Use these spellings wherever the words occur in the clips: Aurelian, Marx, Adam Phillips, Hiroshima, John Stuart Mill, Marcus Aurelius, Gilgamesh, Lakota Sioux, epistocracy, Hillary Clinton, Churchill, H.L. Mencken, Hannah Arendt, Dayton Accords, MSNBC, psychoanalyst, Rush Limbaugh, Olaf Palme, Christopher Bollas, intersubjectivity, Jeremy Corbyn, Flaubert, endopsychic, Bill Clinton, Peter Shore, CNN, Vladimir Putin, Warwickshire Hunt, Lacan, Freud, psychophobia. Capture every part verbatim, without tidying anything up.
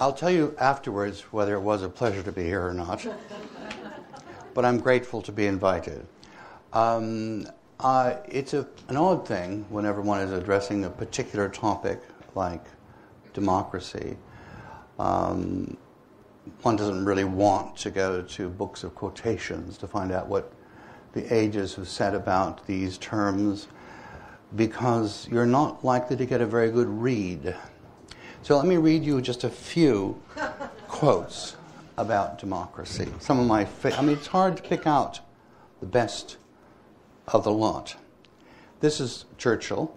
I'll tell you afterwards whether it was a pleasure to be here or not, but I'm grateful to be invited. Um, uh, it's a, an odd thing whenever one is addressing a particular topic like democracy. Um, one doesn't really want to go to books of quotations to find out what the ages have said about these terms, because you're not likely to get a very good read. So let me read you just a few quotes about democracy. Some of my fa- I mean, it's hard to pick out the best of the lot. This is Churchill.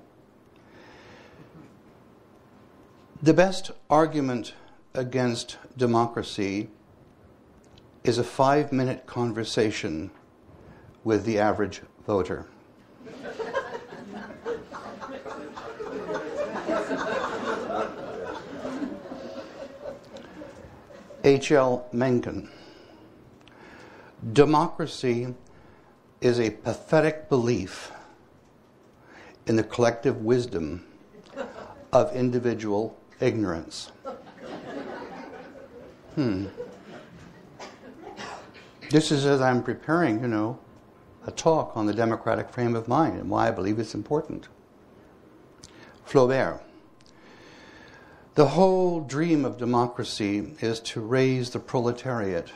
The best argument against democracy is a five-minute conversation with the average voter. H L Mencken. Democracy is a pathetic belief in the collective wisdom of individual ignorance. Hmm. This is as I'm preparing, you know, a talk on the democratic frame of mind and why I believe it's important. Flaubert. The whole dream of democracy is to raise the proletariat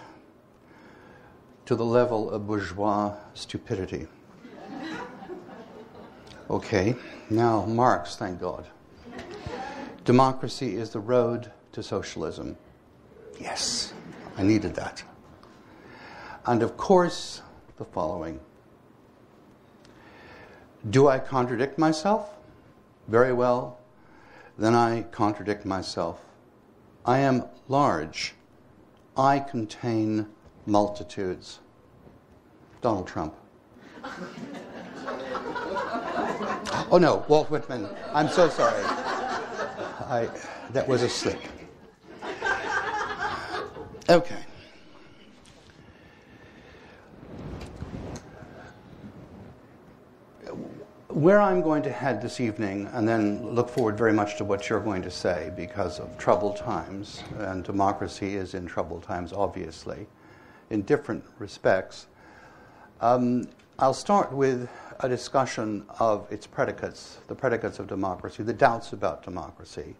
to the level of bourgeois stupidity. Okay, now Marx, thank God. Democracy is the road to socialism. Yes, I needed that. And of course, the following. Do I contradict myself? Very well. Then I contradict myself. I am large. I contain multitudes. Donald Trump. Oh no, Walt Whitman. I'm so sorry. I, that was a slip. Okay. Where I'm going to head this evening, and then look forward very much to what you're going to say because of troubled times, and democracy is in troubled times, obviously, in different respects. Um, I'll start with a discussion of its predicates, the predicates of democracy, the doubts about democracy.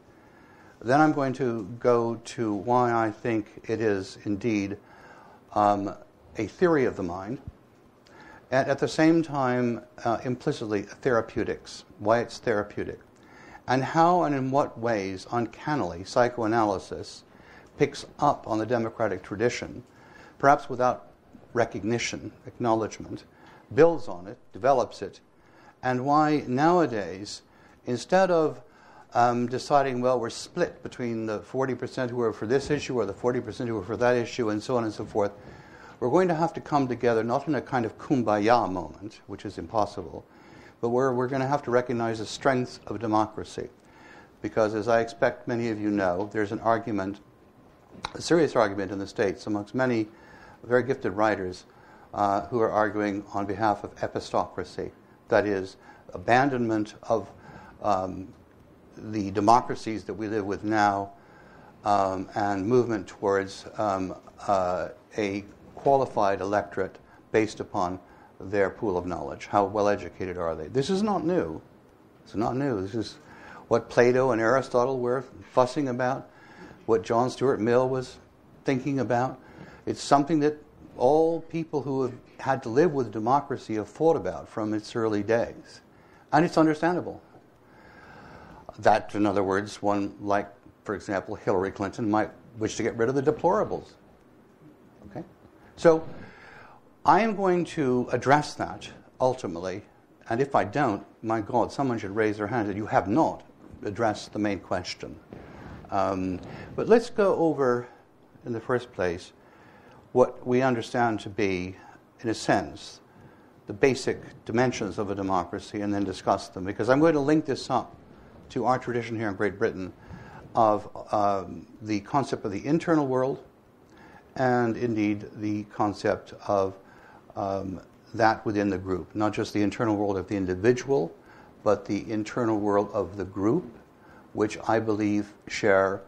Then I'm going to go to why I think it is indeed um, a theory of the mind, and at the same time, uh, implicitly, therapeutics, why it's therapeutic, and how and in what ways, uncannily, psychoanalysis picks up on the democratic tradition, perhaps without recognition, acknowledgement, builds on it, develops it, and why nowadays, instead of um, deciding, well, we're split between the forty percent who are for this issue or the forty percent who are for that issue, and so on and so forth, we're going to have to come together, not in a kind of kumbaya moment, which is impossible, but where we're going to have to recognize the strengths of democracy. Because as I expect many of you know, there's an argument, a serious argument in the States amongst many very gifted writers uh, who are arguing on behalf of epistocracy, that is, abandonment of um, the democracies that we live with now um, and movement towards um, uh, a qualified electorate based upon their pool of knowledge. How well educated are they? This is not new. It's not new. This is what Plato and Aristotle were fussing about, what John Stuart Mill was thinking about. It's something that all people who have had to live with democracy have thought about from its early days. And it's understandable. That, in other words, one like, for example, Hillary Clinton might wish to get rid of the deplorables. Okay? So I am going to address that ultimately, and if I don't, my God, someone should raise their hand that you have not addressed the main question. Um, but let's go over, in the first place, what we understand to be, in a sense, the basic dimensions of a democracy and then discuss them, because I'm going to link this up to our tradition here in Great Britain of um, the concept of the internal world, and indeed the concept of um, that within the group, not just the internal world of the individual, but the internal world of the group, which I believe share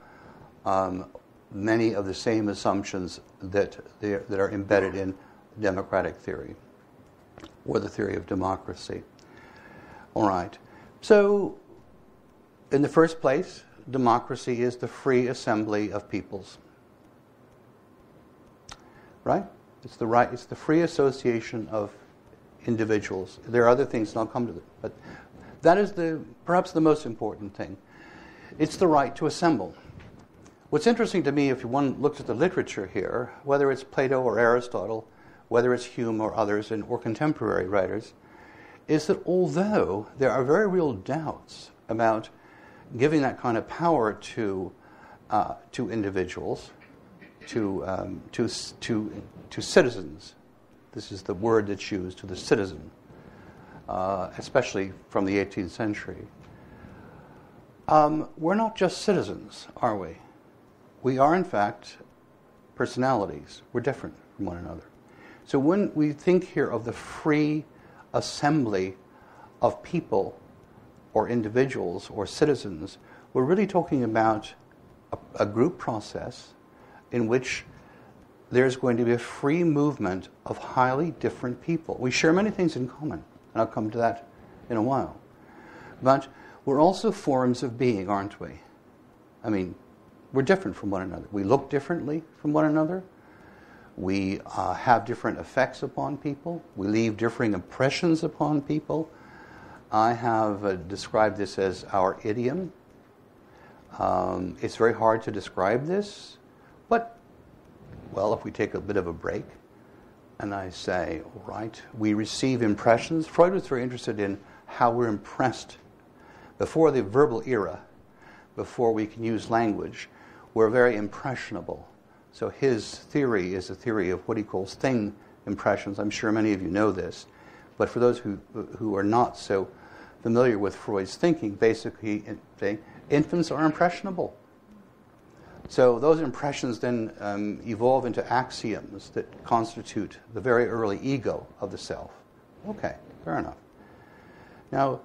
um, many of the same assumptions that they, that are embedded in democratic theory or the theory of democracy. All right. So, in the first place, democracy is the free assembly of peoples. Right? It's the right. It's the free association of individuals. There are other things, and I'll come to them, but that is the perhaps the most important thing. It's the right to assemble. What's interesting to me, if one looks at the literature here, whether it's Plato or Aristotle, whether it's Hume or others, and or contemporary writers, is that although there are very real doubts about giving that kind of power to uh, to individuals, to um, to to to citizens. This is the word that's used, to the citizen, uh, especially from the eighteenth century. Um, we're not just citizens, are we? We are, in fact, personalities. We're different from one another. So when we think here of the free assembly of people or individuals or citizens, we're really talking about a, a group process in which there's going to be a free movement of highly different people. We share many things in common, and I'll come to that in a while. But we're also forms of being, aren't we? I mean, we're different from one another. We look differently from one another. We uh, have different effects upon people. We leave differing impressions upon people. I have uh, described this as our idiom. Um, it's very hard to describe this, but well, if we take a bit of a break, and I say, all right, we receive impressions. Freud was very interested in how we're impressed. Before the verbal era, before we can use language, we're very impressionable. So his theory is a theory of what he calls thing impressions. I'm sure many of you know this. But for those who who are not so familiar with Freud's thinking, basically saying infants are impressionable. So those impressions then um, evolve into axioms that constitute the very early ego of the self. Okay, fair enough. Now,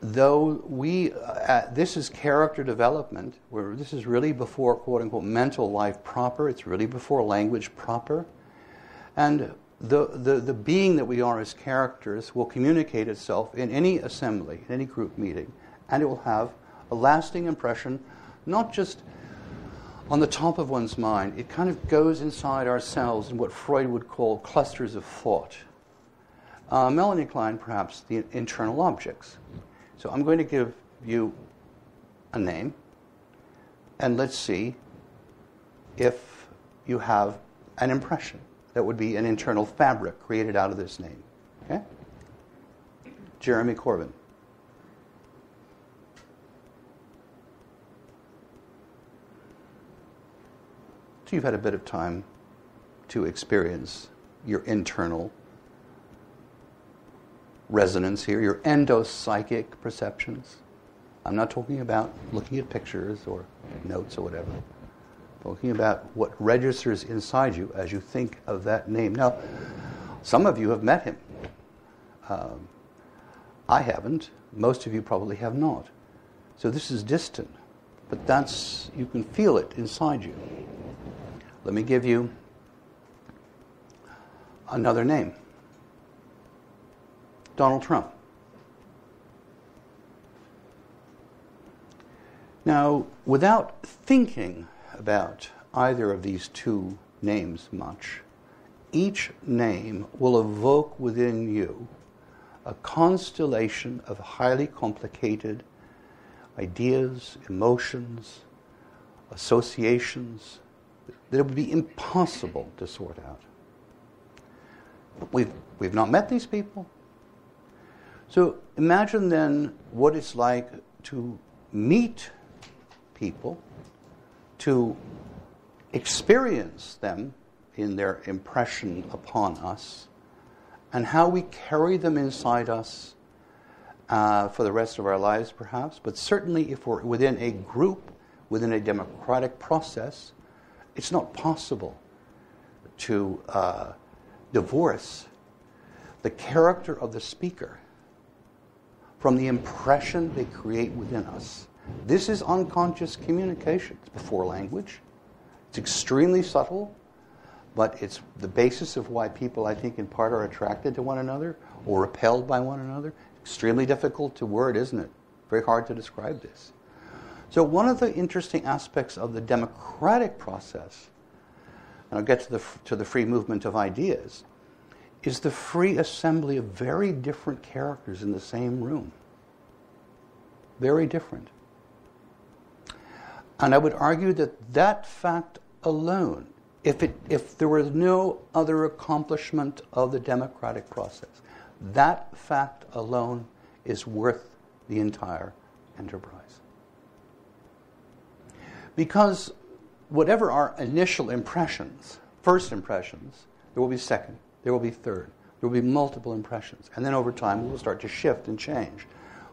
though we, uh, this is character development, where this is really before, quote unquote, mental life proper. It's really before language proper. And the, the, the being that we are as characters will communicate itself in any assembly, in any group meeting, and it will have a lasting impression, not just on the top of one's mind. It kind of goes inside ourselves in what Freud would call clusters of thought. Uh, Melanie Klein, perhaps, the internal objects. So I'm going to give you a name, and let's see if you have an impression. That would be an internal fabric created out of this name. Okay? Jeremy Corbyn. So you've had a bit of time to experience your internal resonance here, your endopsychic perceptions. I'm not talking about looking at pictures or notes or whatever. I'm talking about what registers inside you as you think of that name. Now, some of you have met him. Um, I haven't. Most of you probably have not. So this is distant, but that's, you can feel it inside you. Let me give you another name. Donald Trump. Now, without thinking about either of these two names much, each name will evoke within you a constellation of highly complicated ideas, emotions, associations, that it would be impossible to sort out. But we've, we've not met these people. So imagine then what it's like to meet people, to experience them in their impression upon us, and how we carry them inside us uh, for the rest of our lives, perhaps. But certainly if we're within a group, within a democratic process, it's not possible to uh, divorce the character of the speaker from the impression they create within us. This is unconscious communication. It's before language. It's extremely subtle, but it's the basis of why people, I think, in part are attracted to one another or repelled by one another. Extremely difficult to word, isn't it? Very hard to describe this. So one of the interesting aspects of the democratic process, and I'll get to the, to the free movement of ideas, is the free assembly of very different characters in the same room. Very different. And I would argue that that fact alone, if, it, if there was no other accomplishment of the democratic process, that fact alone is worth the entire enterprise. Because whatever our initial impressions, first impressions, there will be second, there will be third, there will be multiple impressions. And then over time, we will start to shift and change.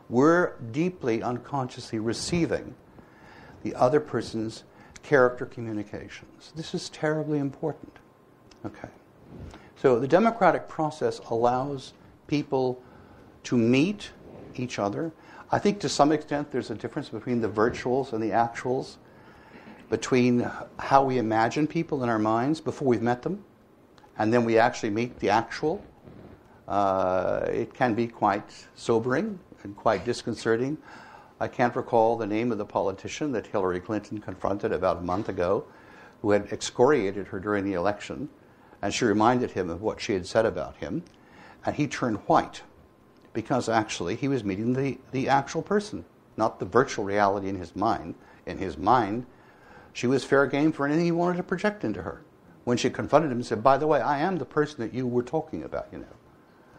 We're deeply unconsciously receiving the other person's character communications. This is terribly important. Okay. So the democratic process allows people to meet each other. I think to some extent there's a difference between the virtuals and the actuals, between how we imagine people in our minds before we've met them, and then we actually meet the actual. Uh, it can be quite sobering and quite disconcerting. I can't recall the name of the politician that Hillary Clinton confronted about a month ago, who had excoriated her during the election, and she reminded him of what she had said about him, and he turned white, because actually he was meeting the, the actual person, not the virtual reality in his mind. In his mind, she was fair game for anything he wanted to project into her. When she confronted him and said, by the way, I am the person that you were talking about, you know.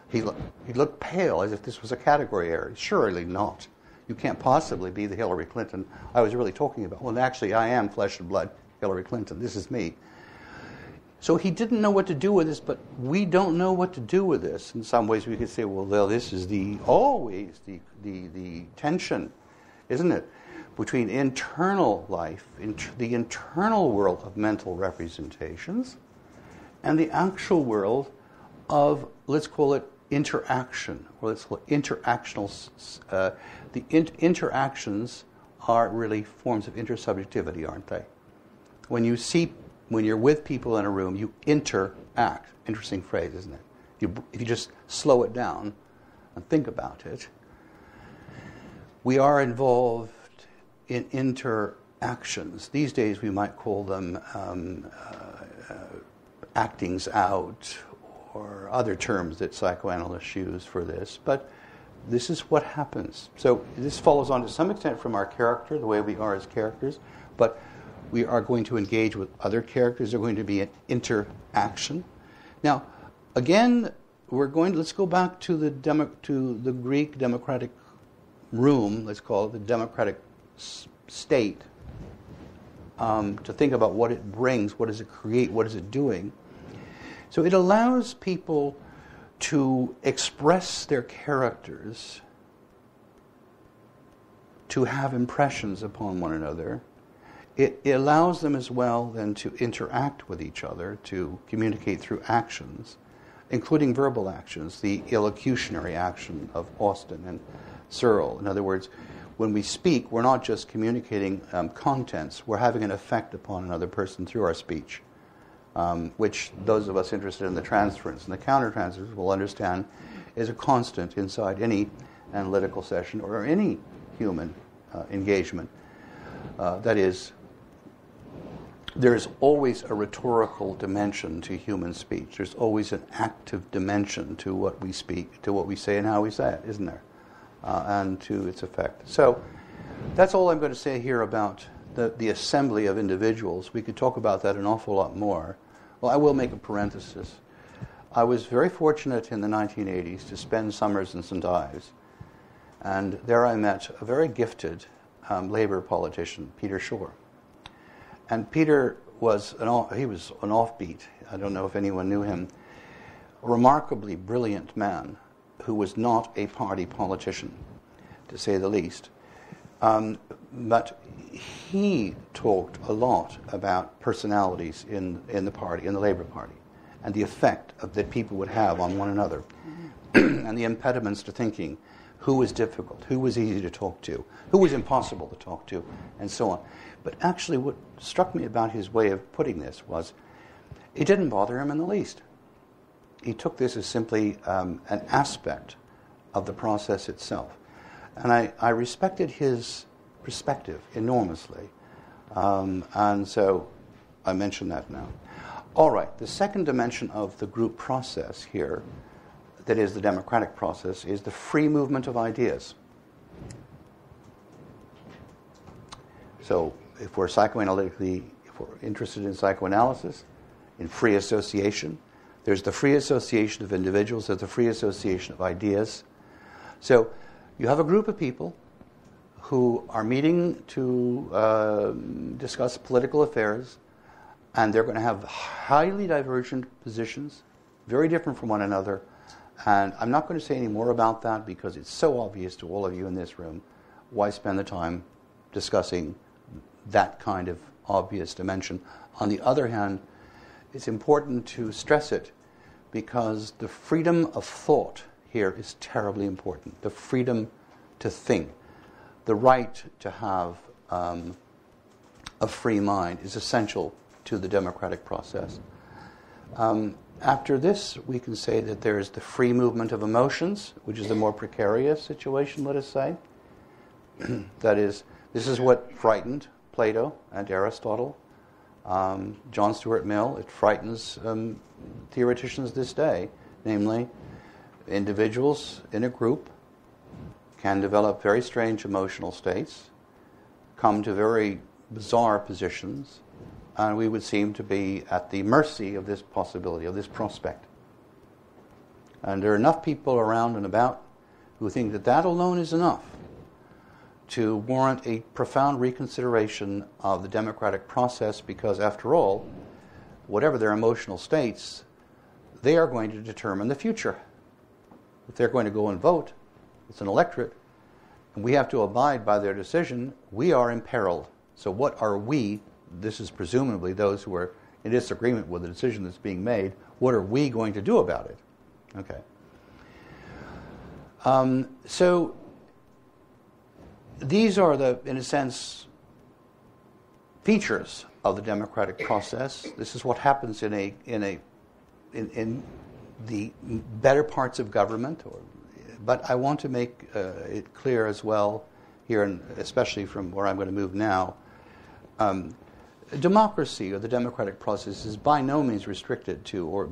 He, lo- he looked pale, as if this was a category error. Surely not. You can't possibly be the Hillary Clinton I was really talking about. Well, actually, I am flesh and blood Hillary Clinton. This is me. So he didn't know what to do with this, but we don't know what to do with this. In some ways, we could say, well, well this is the always the, the, the tension, isn't it, between internal life, inter- the internal world of mental representations, and the actual world of, let's call it, interaction, or let's call it interactional. Uh, the in- interactions are really forms of intersubjectivity, aren't they? When you see, when you're with people in a room, you interact. Interesting phrase, isn't it? You, if you just slow it down and think about it, we are involved in interactions. These days, we might call them um, uh, uh, actings out, or other terms that psychoanalysts use for this, but this is what happens. So this follows on to some extent from our character, the way we are as characters, but we are going to engage with other characters. They're going to be an interaction. Now, again, we're going to, let's go back to the demo, to the Greek democratic room, let's call it the democratic s- state, um, to think about what it brings, what does it create, what is it doing. So it allows people to express their characters, to have impressions upon one another. It, it allows them as well then to interact with each other, to communicate through actions, including verbal actions, the illocutionary action of Austin and Searle. In other words, when we speak, we're not just communicating um, contents, we're having an effect upon another person through our speech. Um, which those of us interested in the transference and the countertransference will understand is a constant inside any analytical session or any human uh, engagement. Uh, that is, there is always a rhetorical dimension to human speech. There's always an active dimension to what we speak, to what we say and how we say it, isn't there? Uh, and to its effect. So that's all I'm going to say here about the, the assembly of individuals. We could talk about that an awful lot more. Well, I will make a parenthesis. I was very fortunate in the nineteen eighties to spend summers in Saint Ives, and there I met a very gifted um, Labour politician, Peter Shore. And Peter was an off, he was an offbeat. I don't know if anyone knew him. A remarkably brilliant man who was not a party politician, to say the least. Um, but he talked a lot about personalities in, in the party, in the Labour Party, and the effect of, that people would have on one another and the impediments to thinking who was difficult, who was easy to talk to, who was impossible to talk to, and so on. But actually what struck me about his way of putting this was it didn't bother him in the least. He took this as simply um, an aspect of the process itself. And I, I respected his perspective enormously. Um, and so I mention that now. All right, the second dimension of the group process here, that is the democratic process, is the free movement of ideas. So if we're psychoanalytically, if we're interested in psychoanalysis, in free association, there's the free association of individuals, there's the free association of ideas. So you have a group of people who are meeting to uh, discuss political affairs, and they're going to have highly divergent positions, very different from one another. And I'm not going to say any more about that because it's so obvious to all of you in this room. Why spend the time discussing that kind of obvious dimension? On the other hand, it's important to stress it because the freedom of thought here is terribly important. The freedom to think, the right to have um, a free mind is essential to the democratic process. Um, After this, we can say that there is the free movement of emotions, which is a more precarious situation, let us say. That is, this is what frightened Plato and Aristotle, um, John Stuart Mill. It frightens um, theoreticians this day, namely, individuals in a group can develop very strange emotional states, come to very bizarre positions, and we would seem to be at the mercy of this possibility, of this prospect. And there are enough people around and about who think that that alone is enough to warrant a profound reconsideration of the democratic process because, after all, whatever their emotional states, they are going to determine the future. If they're going to go and vote, it's an electorate, and we have to abide by their decision, we are imperiled. So what are we? This is presumably those who are in disagreement with the decision that's being made. What are we going to do about it? Okay. Um, so these are the, in a sense, features of the democratic process. This is what happens in a in a in, in the better parts of government. Or, but I want to make uh, it clear as well here, and especially from where I'm going to move now. Um, Democracy or the democratic process is by no means restricted to or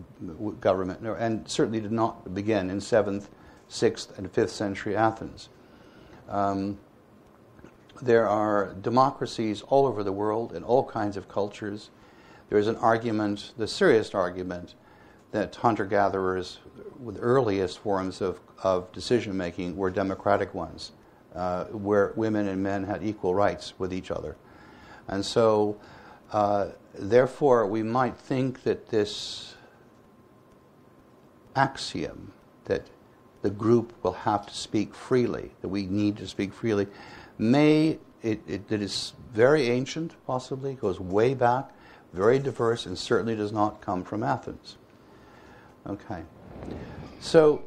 government, and certainly did not begin in seventh, sixth, and fifth century Athens. Um, there are democracies all over the world in all kinds of cultures. There is an argument, the serious argument, that hunter-gatherers with earliest forms of, of decision-making were democratic ones, uh, where women and men had equal rights with each other. And so Uh, therefore, we might think that this axiom that the group will have to speak freely, that we need to speak freely, may, it, it, it is very ancient, possibly, goes way back, very diverse, and certainly does not come from Athens. Okay. So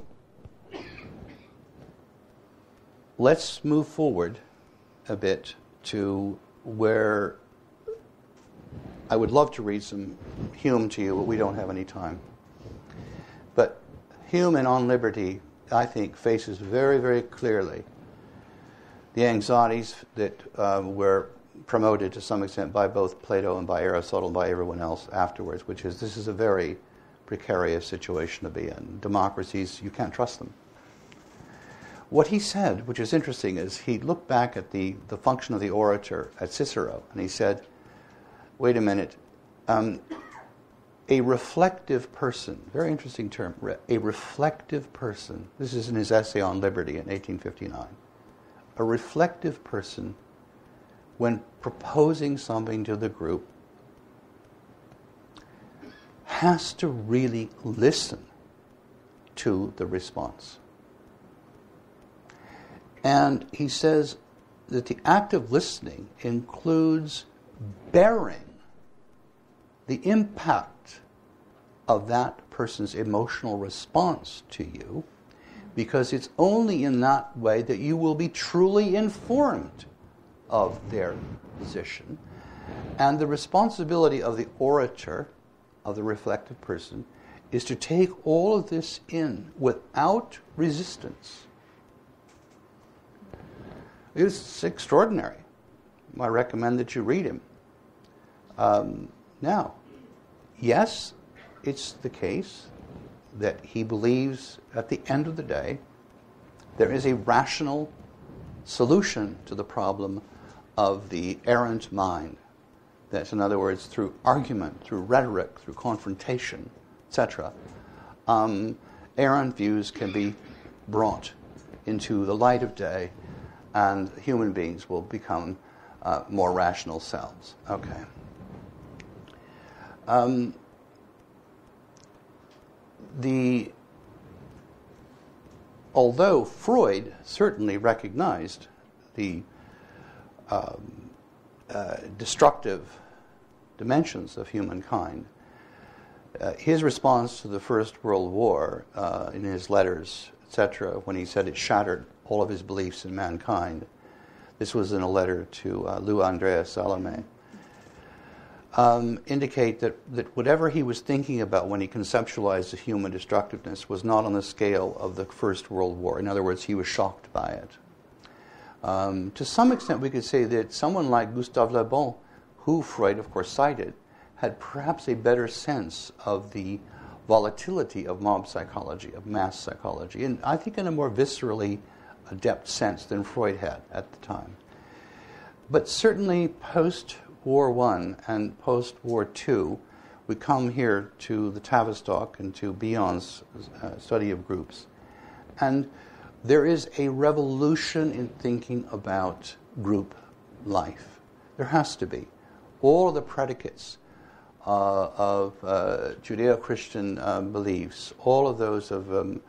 let's move forward a bit to where I would love to read some Hume to you, but we don't have any time. But Hume in On Liberty, I think, faces very, very clearly the anxieties that uh, were promoted to some extent by both Plato and by Aristotle and by everyone else afterwards, which is this is a very precarious situation to be in. Democracies, you can't trust them. What he said, which is interesting, is he looked back at the, the function of the orator at Cicero, and he said, wait a minute, um, a reflective person, very interesting term, a reflective person, this is in his essay on liberty in eighteen fifty-nine, a reflective person, when proposing something to the group, has to really listen to the response. And he says that the act of listening includes bearing the impact of that person's emotional response to you because it's only in that way that you will be truly informed of their position. And the responsibility of the orator, of the reflective person, is to take all of this in without resistance. It's extraordinary. I recommend that you read him. Um, now, yes, it's the case that he believes at the end of the day there is a rational solution to the problem of the errant mind. That's, in other words, through argument, through rhetoric, through confrontation, et cetera. Um, errant views can be brought into the light of day, and human beings will become uh, more rational selves. Okay. Um, the although Freud certainly recognized the um, uh, destructive dimensions of humankind, uh, his response to the First World War uh, in his letters, et cetera, when he said it shattered all of his beliefs in mankind. This was in a letter to uh, Lou Andreas Salomé. Um, indicate that, that whatever he was thinking about when he conceptualized the human destructiveness was not on the scale of the First World War. In other words, he was shocked by it. Um, to some extent, we could say that someone like Gustave Le Bon, who Freud, of course, cited, had perhaps a better sense of the volatility of mob psychology, of mass psychology, and I think in a more viscerally adept sense than Freud had at the time. But certainly post-War One and post-War Two, we come here to the Tavistock and to Bion's uh, study of groups. And there is a revolution in thinking about group life. There has to be. All the predicates uh, of uh, Judeo-Christian uh, beliefs, all of those of um,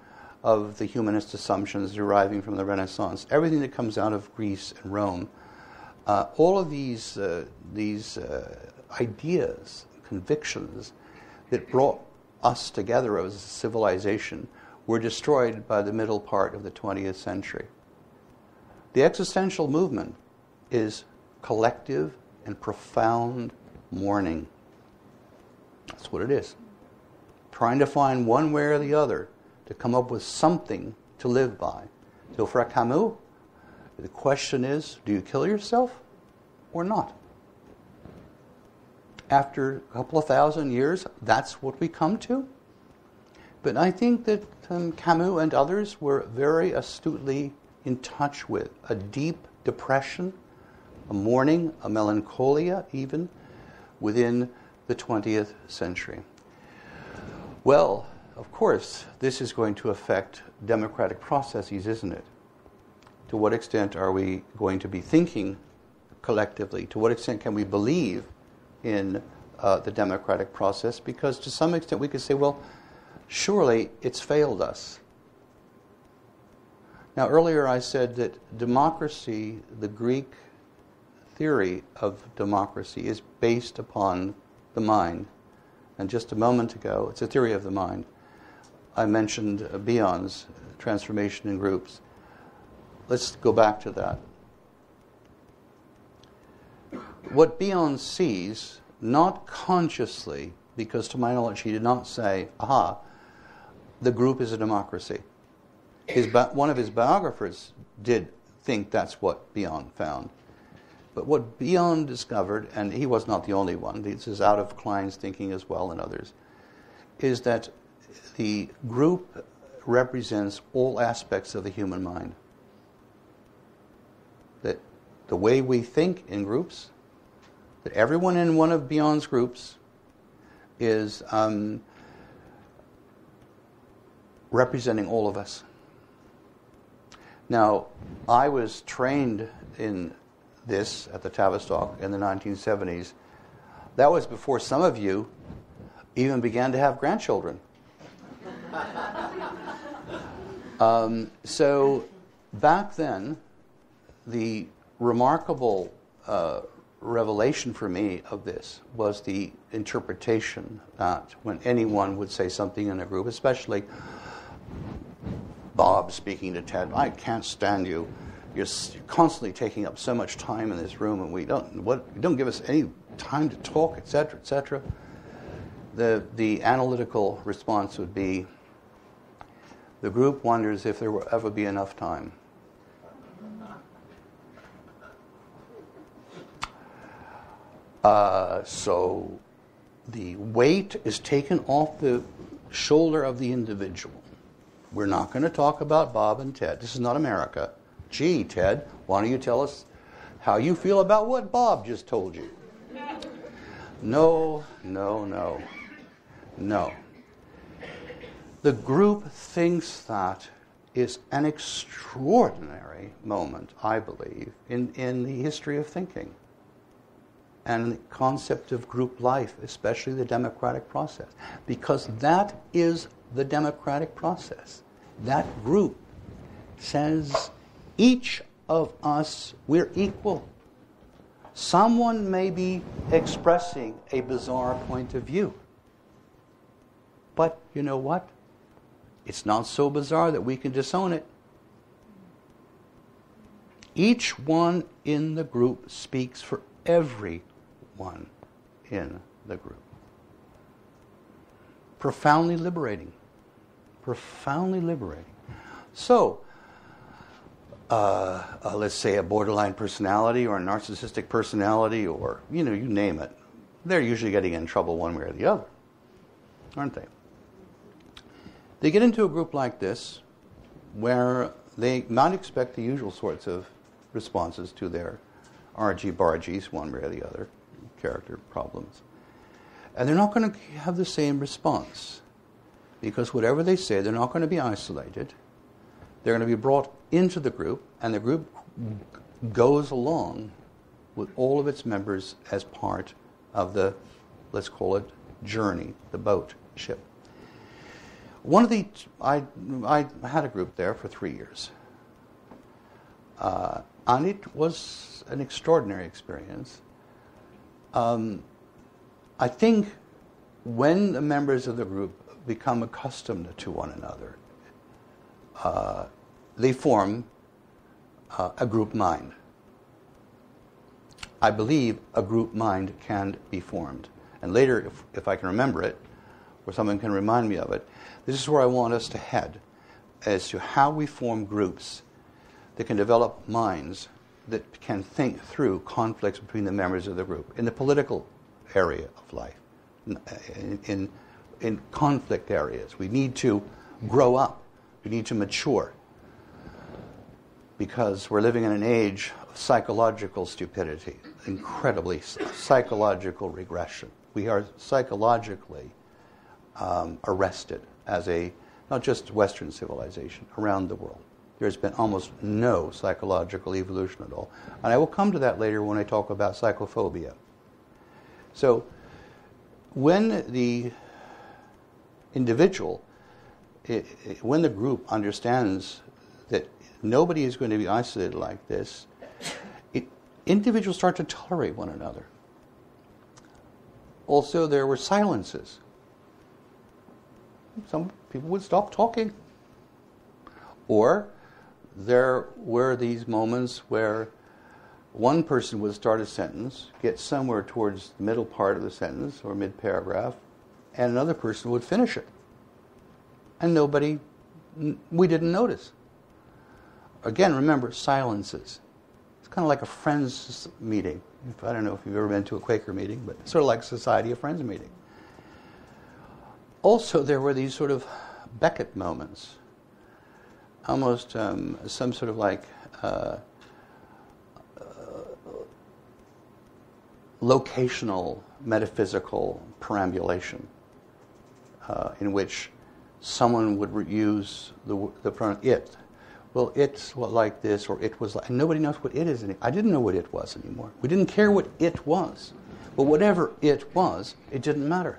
of the humanist assumptions deriving from the Renaissance, everything that comes out of Greece and Rome, uh, all of these uh, these uh, ideas, convictions that brought us together as a civilization were destroyed by the middle part of the twentieth century. The existential movement is collective and profound mourning. That's what it is. Trying to find one way or the other to come up with something to live by. So for Camus, the question is, do you kill yourself or not? After a couple of thousand years, that's what we come to. But I think that um, Camus and others were very astutely in touch with a deep depression, a mourning, a melancholia even, within the twentieth century. Well, of course, this is going to affect democratic processes, isn't it? To what extent are we going to be thinking collectively? To what extent can we believe in uh, the democratic process? Because to some extent we could say, well, surely it's failed us. Now, earlier I said that democracy, the Greek theory of democracy, is based upon the mind. And just a moment ago, it's a theory of the mind. I mentioned uh, Bion's transformation in groups. Let's go back to that. What Bion sees, not consciously, because to my knowledge he did not say, aha, the group is a democracy. His bi- one of his biographers did think that's what Bion found. But what Bion discovered, and he was not the only one, this is out of Klein's thinking as well and others, is that the group represents all aspects of the human mind. That the way we think in groups, that everyone in one of Bion's groups is um, representing all of us. Now, I was trained in this at the Tavistock in the nineteen seventies. That was before some of you even began to have grandchildren. um, so back then, the remarkable uh, revelation for me of this was the interpretation that when anyone would say something in a group, especially Bob speaking to Ted, I can't stand you. You're constantly taking up so much time in this room, and we don't what, you don't give us any time to talk, et cetera, et cetera. The the analytical response would be, the group wonders if there will ever be enough time. Uh, so the weight is taken off the shoulder of the individual. We're not going to talk about Bob and Ted. This is not America. Gee, Ted, why don't you tell us how you feel about what Bob just told you? No, no, no, no. The group thinks that is an extraordinary moment, I believe, in, in the history of thinking and the concept of group life, especially the democratic process, because that is the democratic process. That group says, each of us, we're equal. Someone may be expressing a bizarre point of view. But you know what? It's not so bizarre that we can disown it. Each one in the group speaks for everyone in the group. Profoundly liberating. Profoundly liberating. So, Uh, uh, let's say a borderline personality or a narcissistic personality or, you know, you name it. They're usually getting in trouble one way or the other, aren't they? They get into a group like this where they not expect the usual sorts of responses to their argy-bargies, one way or the other, character problems. And they're not going to have the same response because whatever they say, they're not going to be isolated. They're going to be brought into the group, and the group goes along with all of its members as part of the, let's call it, journey, the boat, ship. One of the, I, I had a group there for three years. Uh, and it was an extraordinary experience. Um, I think when the members of the group become accustomed to one another, uh, they form uh, a group mind. I believe a group mind can be formed. And later, if, if I can remember it, or someone can remind me of it, this is where I want us to head as to how we form groups that can develop minds that can think through conflicts between the members of the group in the political area of life, in, in, in conflict areas. We need to grow up. We need to mature. Because we're living in an age of psychological stupidity, incredibly psychological regression. We are psychologically um, arrested as a, not just Western civilization, around the world. There's been almost no psychological evolution at all. And I will come to that later when I talk about psychophobia. So when the individual, it, it, when the group understands that nobody is going to be isolated like this, It, individuals start to tolerate one another. Also, there were silences. Some people would stop talking. Or there were these moments where one person would start a sentence, get somewhere towards the middle part of the sentence or mid-paragraph, and another person would finish it. And nobody, we didn't notice. Again, remember, silences. It's kind of like a friends meeting. I don't know if you've ever been to a Quaker meeting, but it's sort of like Society of Friends meeting. Also, there were these sort of Beckett moments, almost um, some sort of like uh, uh, locational, metaphysical perambulation uh, in which someone would use the, the pronoun it. Well, it's like this, or it was like, and nobody knows what it is anymore. I didn't know what it was anymore. We didn't care what it was. But whatever it was, it didn't matter.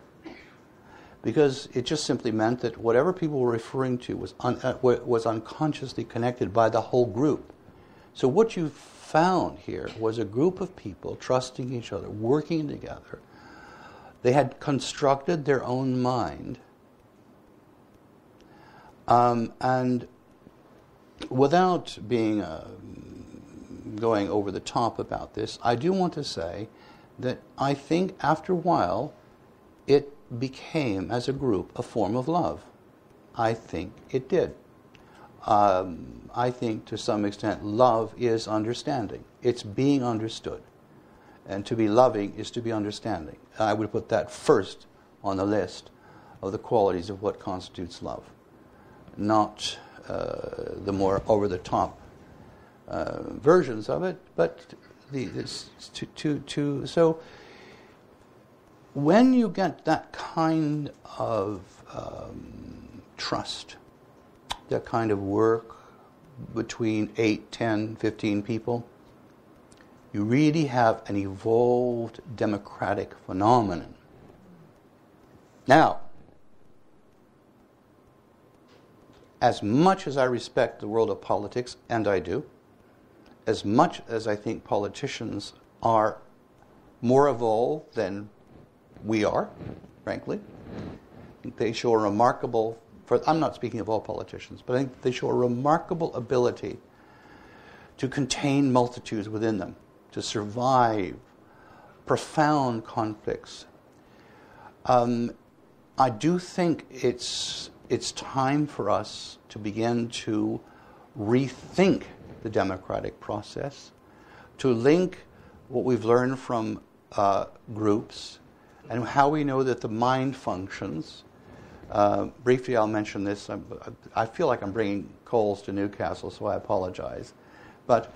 Because it just simply meant that whatever people were referring to was un, uh, was unconsciously connected by the whole group. So what you found here was a group of people trusting each other, working together. They had constructed their own mind. Um, and without being uh, going over the top about this, I do want to say that I think after a while it became, as a group, a form of love. I think it did. Um, I think, to some extent, love is understanding. It's being understood. And to be loving is to be understanding. I would put that first on the list of the qualities of what constitutes love, not uh, the more over-the-top uh, versions of it, but the, this, to, to, to, so when you get that kind of um, trust, that kind of work between eight, ten, fifteen people, you really have an evolved democratic phenomenon. Now, as much as I respect the world of politics, and I do, as much as I think politicians are more evolved than we are, frankly, I think they show a remarkable, for, I'm not speaking of all politicians, but I think they show a remarkable ability to contain multitudes within them, to survive profound conflicts. Um, I do think it's... It's time for us to begin to rethink the democratic process, to link what we've learned from uh, groups and how we know that the mind functions. Uh, briefly, I'll mention this. I'm, I feel like I'm bringing coals to Newcastle, so I apologize. But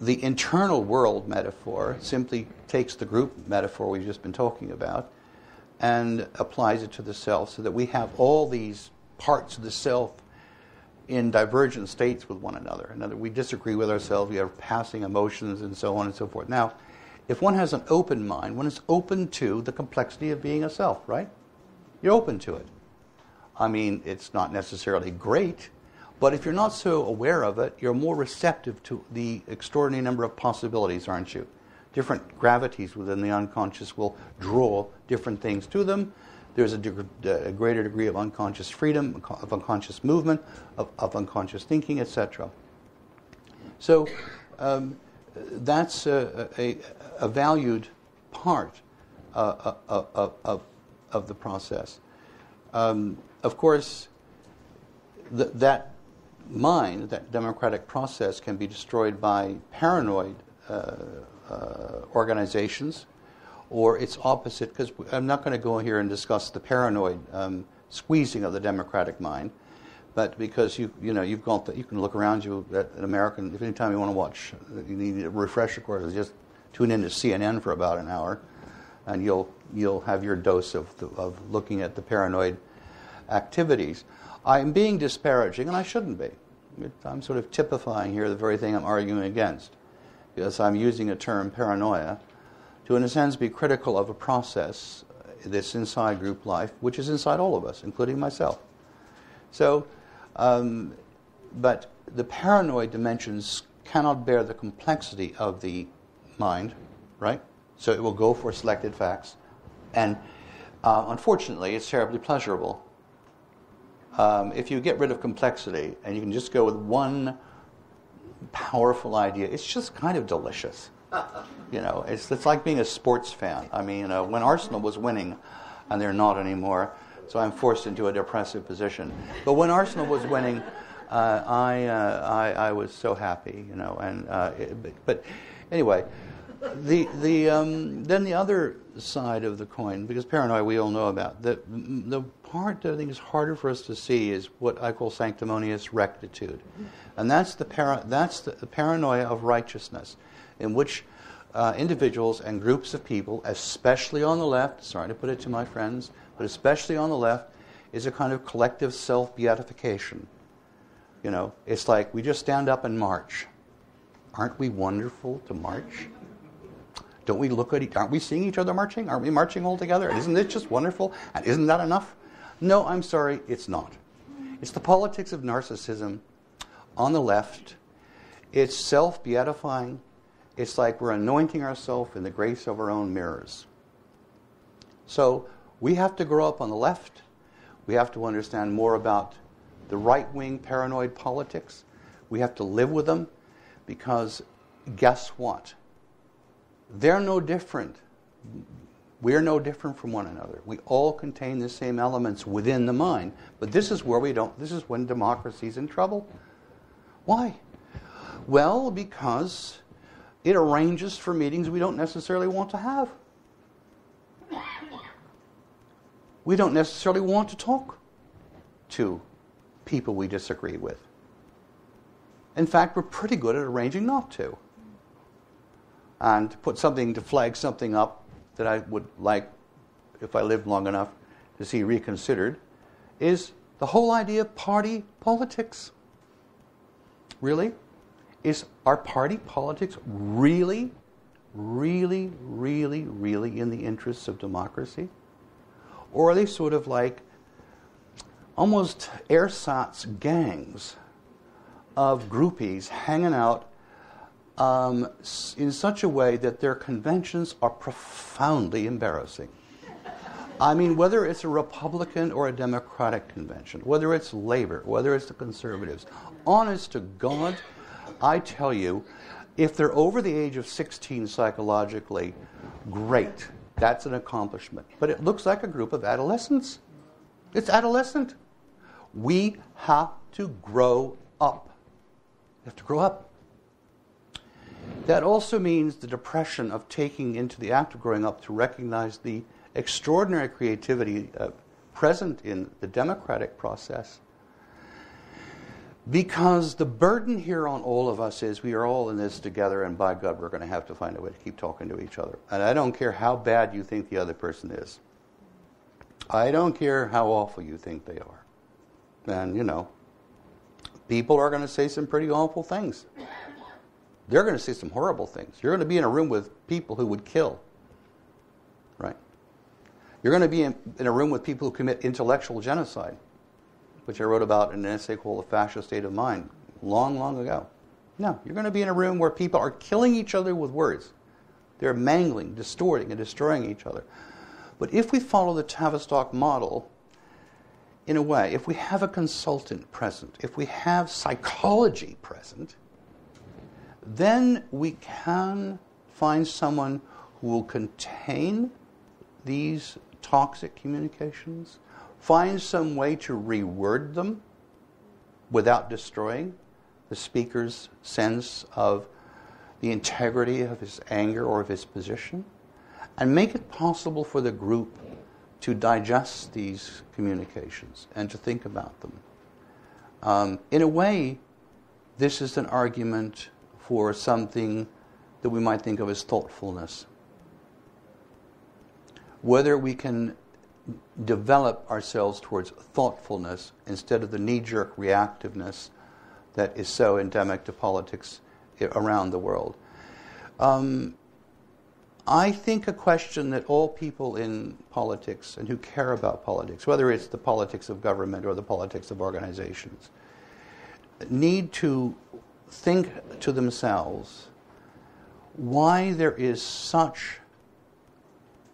the internal world metaphor simply takes the group metaphor we've just been talking about and applies it to the self so that we have all these parts of the self in divergent states with one another. In other words, we disagree with ourselves, we have passing emotions, and so on and so forth. Now, if one has an open mind, one is open to the complexity of being a self, right? You're open to it. I mean, it's not necessarily great, but if you're not so aware of it, you're more receptive to the extraordinary number of possibilities, aren't you? Different gravities within the unconscious will draw different things to them. There's a, deg- a greater degree of unconscious freedom, of unconscious movement, of, of unconscious thinking, et cetera. So um, that's a, a, a valued part uh, of, of, of the process. Um, of course, th- that mind, that democratic process, can be destroyed by paranoid uh, uh, organizations, or its opposite, because I'm not going to go here and discuss the paranoid um, squeezing of the democratic mind, but because you you know you've got the, you can look around you at an American. If any time you want to watch, you need a refresher course, just tune into C N N for about an hour, and you'll you'll have your dose of the, of looking at the paranoid activities. I'm being disparaging, and I shouldn't be. I'm sort of typifying here the very thing I'm arguing against, because I'm using a term paranoia to, in a sense, be critical of a process that's inside group life, which is inside all of us, including myself. So, um, but the paranoid dimensions cannot bear the complexity of the mind, right? So it will go for selected facts. And uh, unfortunately, it's terribly pleasurable. Um, if you get rid of complexity and you can just go with one powerful idea, it's just kind of delicious. You know, it's it's like being a sports fan. I mean, uh, when Arsenal was winning, and they're not anymore, so I'm forced into a depressive position. But when Arsenal was winning, uh, I, uh, I I was so happy, you know. And uh, it, but, but anyway, the the um, then the other side of the coin, because paranoia we all know about. The the part that I think is harder for us to see is what I call sanctimonious rectitude, and that's the para- that's the, the paranoia of righteousness, in which uh, individuals and groups of people, especially on the left, sorry to put it to my friends, but especially on the left, is a kind of collective self-beatification. You know, it's like we just stand up and march. Aren't we wonderful to march? Don't we look at each other? Aren't we seeing each other marching? Aren't we marching all together? Isn't it just wonderful? And isn't that enough? No, I'm sorry, it's not. It's the politics of narcissism on the left. It's self-beatifying. It's like we're anointing ourselves in the grace of our own mirrors. So we have to grow up on the left. We have to understand more about the right-wing paranoid politics. We have to live with them because guess what? They're no different. We're no different from one another. We all contain the same elements within the mind. But this is where we don't, this is when democracy's in trouble. Why? Well, because it arranges for meetings we don't necessarily want to have. We don't necessarily want to talk to people we disagree with. In fact, we're pretty good at arranging not to. And to put something, to flag something up that I would like, if I lived long enough, to see reconsidered, is the whole idea of party politics. Really? Is our party politics really, really, really, really in the interests of democracy? Or are they sort of like almost ersatz gangs of groupies hanging out um, in such a way that their conventions are profoundly embarrassing? I mean, whether it's a Republican or a Democratic convention, whether it's Labor, whether it's the Conservatives, honest to God, I tell you, if they're over the age of sixteen psychologically, great. That's an accomplishment. But it looks like a group of adolescents. It's adolescent. We have to grow up. We have to grow up. That also means the depression of taking into the act of growing up to recognize the extraordinary creativity uh, present in the democratic process. Because the burden here on all of us is we are all in this together, and by God, we're going to have to find a way to keep talking to each other. And I don't care how bad you think the other person is. I don't care how awful you think they are. And, you know, people are going to say some pretty awful things. They're going to say some horrible things. You're going to be in a room with people who would kill. Right? You're going to be in, in a room with people who commit intellectual genocide, which I wrote about in an essay called The Fascist State of Mind long, long ago. No, you're going to be in a room where people are killing each other with words. They're mangling, distorting, and destroying each other. But if we follow the Tavistock model, in a way, if we have a consultant present, if we have psychology present, then we can find someone who will contain these toxic communications, find some way to reword them without destroying the speaker's sense of the integrity of his anger or of his position, and make it possible for the group to digest these communications and to think about them. Um, in a way, this is an argument for something that we might think of as thoughtfulness. Whether we can develop ourselves towards thoughtfulness instead of the knee-jerk reactiveness that is so endemic to politics around the world. Um, I think a question that all people in politics and who care about politics, whether it's the politics of government or the politics of organizations, need to think to themselves why there is such,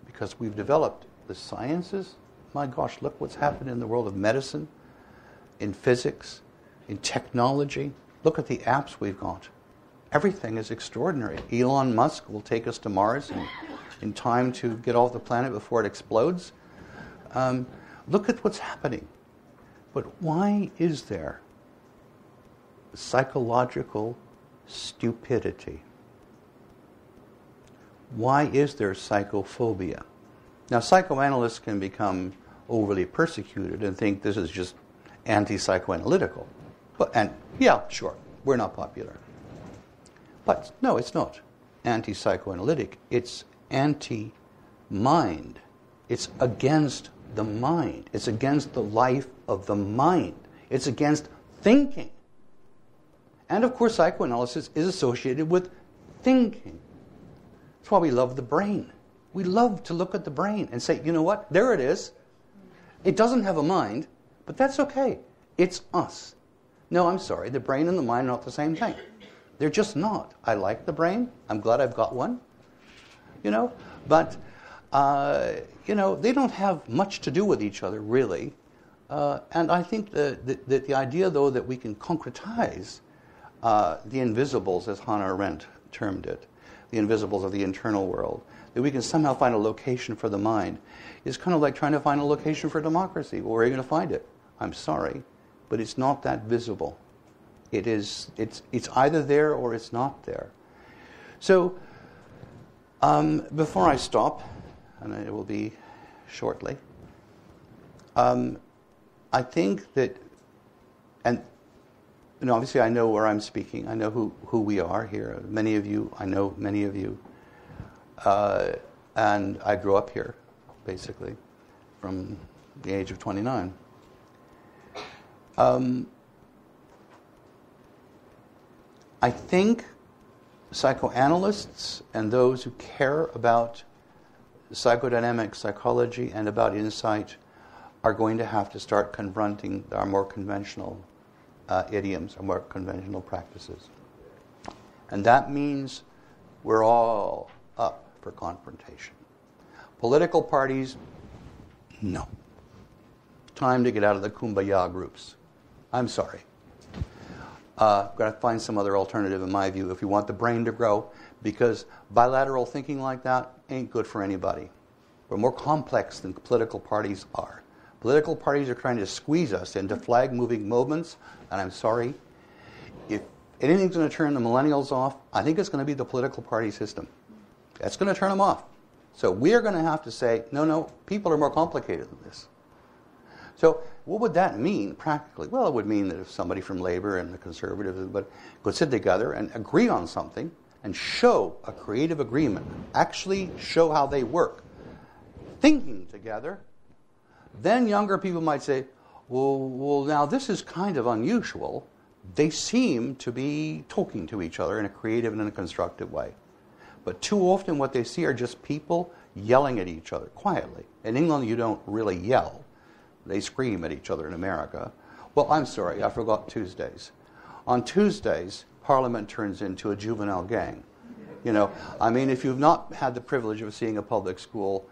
because we've developed the sciences, my gosh, look what's happened in the world of medicine, in physics, in technology. Look at the apps we've got. Everything is extraordinary. Elon Musk will take us to Mars in, in time to get off the planet before it explodes. Um, look at what's happening. But why is there psychological stupidity? Why is there psychophobia? Now, psychoanalysts can become overly persecuted and think this is just anti-psychoanalytical. But, and yeah, sure, we're not popular. But no, it's not anti-psychoanalytic. It's anti-mind. It's against the mind. It's against the life of the mind. It's against thinking. And, of course, psychoanalysis is associated with thinking. That's why we love the brain. We love to look at the brain and say, you know what? There it is. It doesn't have a mind, but that's okay. It's us. No, I'm sorry. The brain and the mind are not the same thing. They're just not. I like the brain. I'm glad I've got one. You know, but, uh, you know, they don't have much to do with each other, really. Uh, and I think that the, the, the idea, though, that we can concretize uh, the invisibles, as Hannah Arendt termed it, the invisibles of the internal world, that we can somehow find a location for the mind, is kind of like trying to find a location for democracy. Well, where are you going to find it? I'm sorry, but it's not that visible. It is, it's, it's either there or it's not there. So um, before I stop, and it will be shortly, um, I think that, and, and obviously I know where I'm speaking. I know who, who we are here. Many of you, I know many of you. Uh, and I grew up here, basically, from the age of twenty-nine. Um, I think psychoanalysts and those who care about psychodynamic psychology and about insight are going to have to start confronting our more conventional uh, idioms, our more conventional practices. And that means we're all up for confrontation. Political parties, no. Time to get out of the kumbaya groups. I'm sorry. Uh, got to find some other alternative, in my view, if you want the brain to grow, because bilateral thinking like that ain't good for anybody. We're more complex than political parties are. Political parties are trying to squeeze us into flag-moving movements, and I'm sorry. If anything's going to turn the millennials off, I think it's going to be the political party system. That's going to turn them off. So we're going to have to say, no, no, people are more complicated than this. So what would that mean practically? Well, it would mean that if somebody from Labour and the Conservatives but could sit together and agree on something and show a creative agreement, actually show how they work, thinking together, then younger people might say, well, well, now this is kind of unusual. They seem to be talking to each other in a creative and in a constructive way. But too often what they see are just people yelling at each other quietly. In England, you don't really yell. They scream at each other in America. Well, I'm sorry, I forgot Tuesdays. On Tuesdays, Parliament turns into a juvenile gang. You know, I mean, if you've not had the privilege of seeing a public school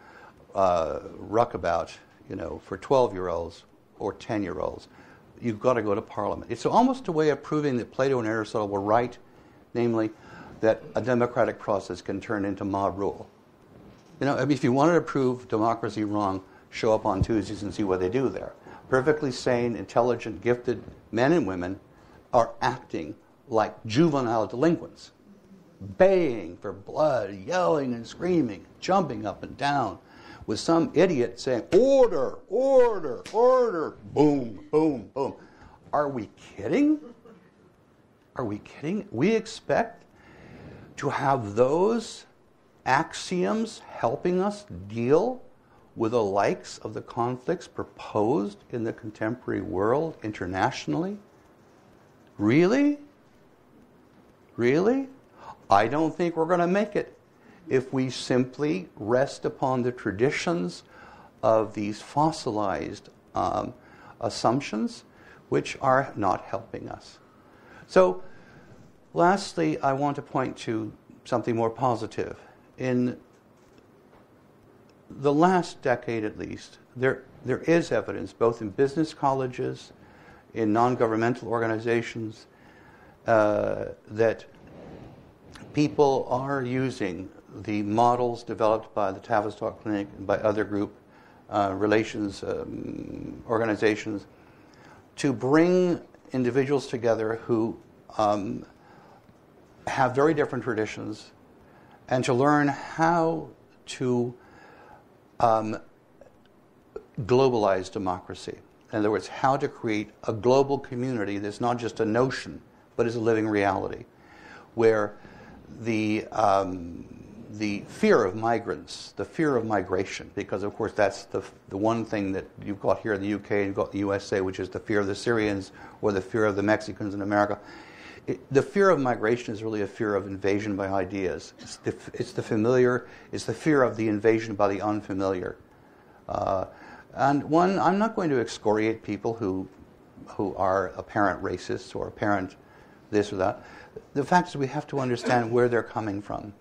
uh, ruckabout, you know, for twelve-year-olds or ten-year-olds, you've got to go to Parliament. It's almost a way of proving that Plato and Aristotle were right, namely, that a democratic process can turn into mob rule. You know, I mean, if you wanted to prove democracy wrong, show up on Tuesdays and see what they do there. Perfectly sane, intelligent, gifted men and women are acting like juvenile delinquents, baying for blood, yelling and screaming, jumping up and down, with some idiot saying, order, order, order, boom, boom, boom. Are we kidding? Are we kidding? We expect to have those axioms helping us deal with the likes of the conflicts proposed in the contemporary world internationally? Really? Really? I don't think we're going to make it if we simply rest upon the traditions of these fossilized um, assumptions, which are not helping us. So, lastly, I want to point to something more positive. In the last decade, at least, there there is evidence, both in business colleges, in non-governmental organizations, uh, that people are using the models developed by the Tavistock Clinic and by other group uh, relations um, organizations to bring individuals together who um, have very different traditions, and to learn how to Um, globalized democracy. In other words, how to create a global community that's not just a notion, but is a living reality, where the um, the fear of migrants, the fear of migration, because of course that's the the one thing that you've got here in the U K, you've got the U S A, which is the fear of the Syrians or the fear of the Mexicans in America. It, the fear of migration is really a fear of invasion by ideas. It's the, it's the familiar. It's the fear of the invasion by the unfamiliar. Uh, and one, I'm not going to excoriate people who, who are apparent racists or apparent this or that. The fact is we have to understand where they're coming from,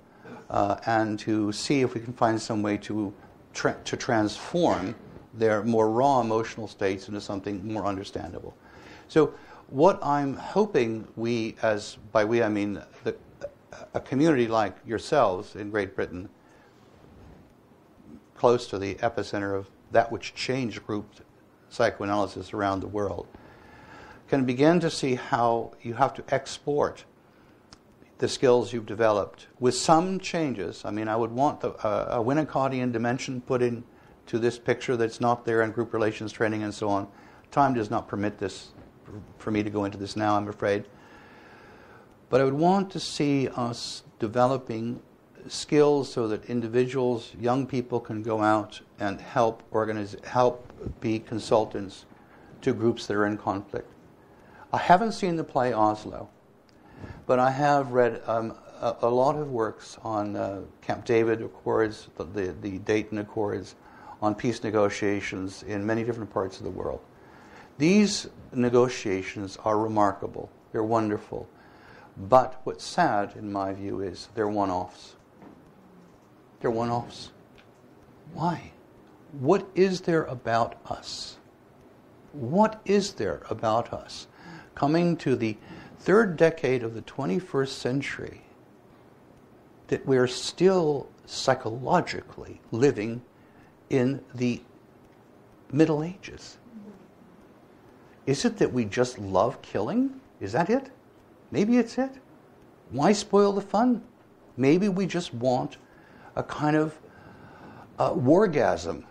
uh, and to see if we can find some way to, tra- to transform their more raw emotional states into something more understandable. So What I'm hoping we, as by we I mean the, a community like yourselves in Great Britain, close to the epicenter of that which changed group psychoanalysis around the world, can begin to see how you have to export the skills you've developed with some changes. I mean, I would want the, uh, a Winnicottian dimension put in to this picture that's not there in group relations training and so on. Time does not permit this for me to go into this now, I'm afraid. But I would want to see us developing skills so that individuals, young people, can go out and help organize, help be consultants to groups that are in conflict. I haven't seen the play Oslo, but I have read um, a, a lot of works on uh, Camp David Accords, the, the, the Dayton Accords, on peace negotiations in many different parts of the world. These negotiations are remarkable. They're wonderful. But what's sad, in my view, is they're one-offs. They're one-offs. Why? What is there about us? What is there about us? Coming to the third decade of the twenty-first century, that we're still psychologically living in the Middle Ages. Is it that we just love killing? Is that it? Maybe it's it. Why spoil the fun? Maybe we just want a kind of uh, wargasm.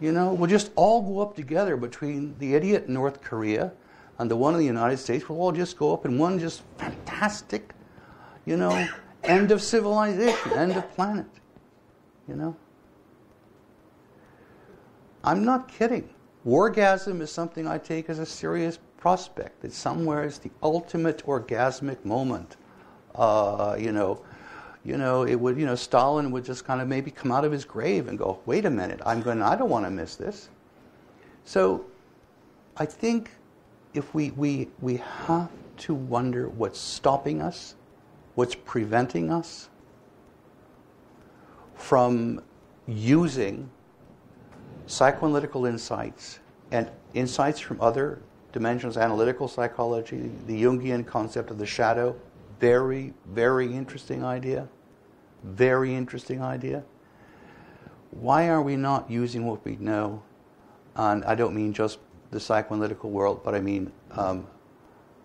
You know, we'll just all go up together between the idiot in North Korea and the one in the United States. We'll all just go up in one just fantastic, you know, end of civilization, end of planet, you know. I'm not kidding. Wargasm is something I take as a serious prospect. It's somewhere it's the ultimate orgasmic moment. Uh, you know, you know, it would, you know, Stalin would just kind of maybe come out of his grave and go, wait a minute, I'm going, I don't want to miss this. So I think if we, we, we have to wonder what's stopping us, what's preventing us from using psychoanalytical insights and insights from other dimensions, analytical psychology, the Jungian concept of the shadow, very, very interesting idea, very interesting idea. Why are we not using what we know? And I don't mean just the psychoanalytical world, but I mean um,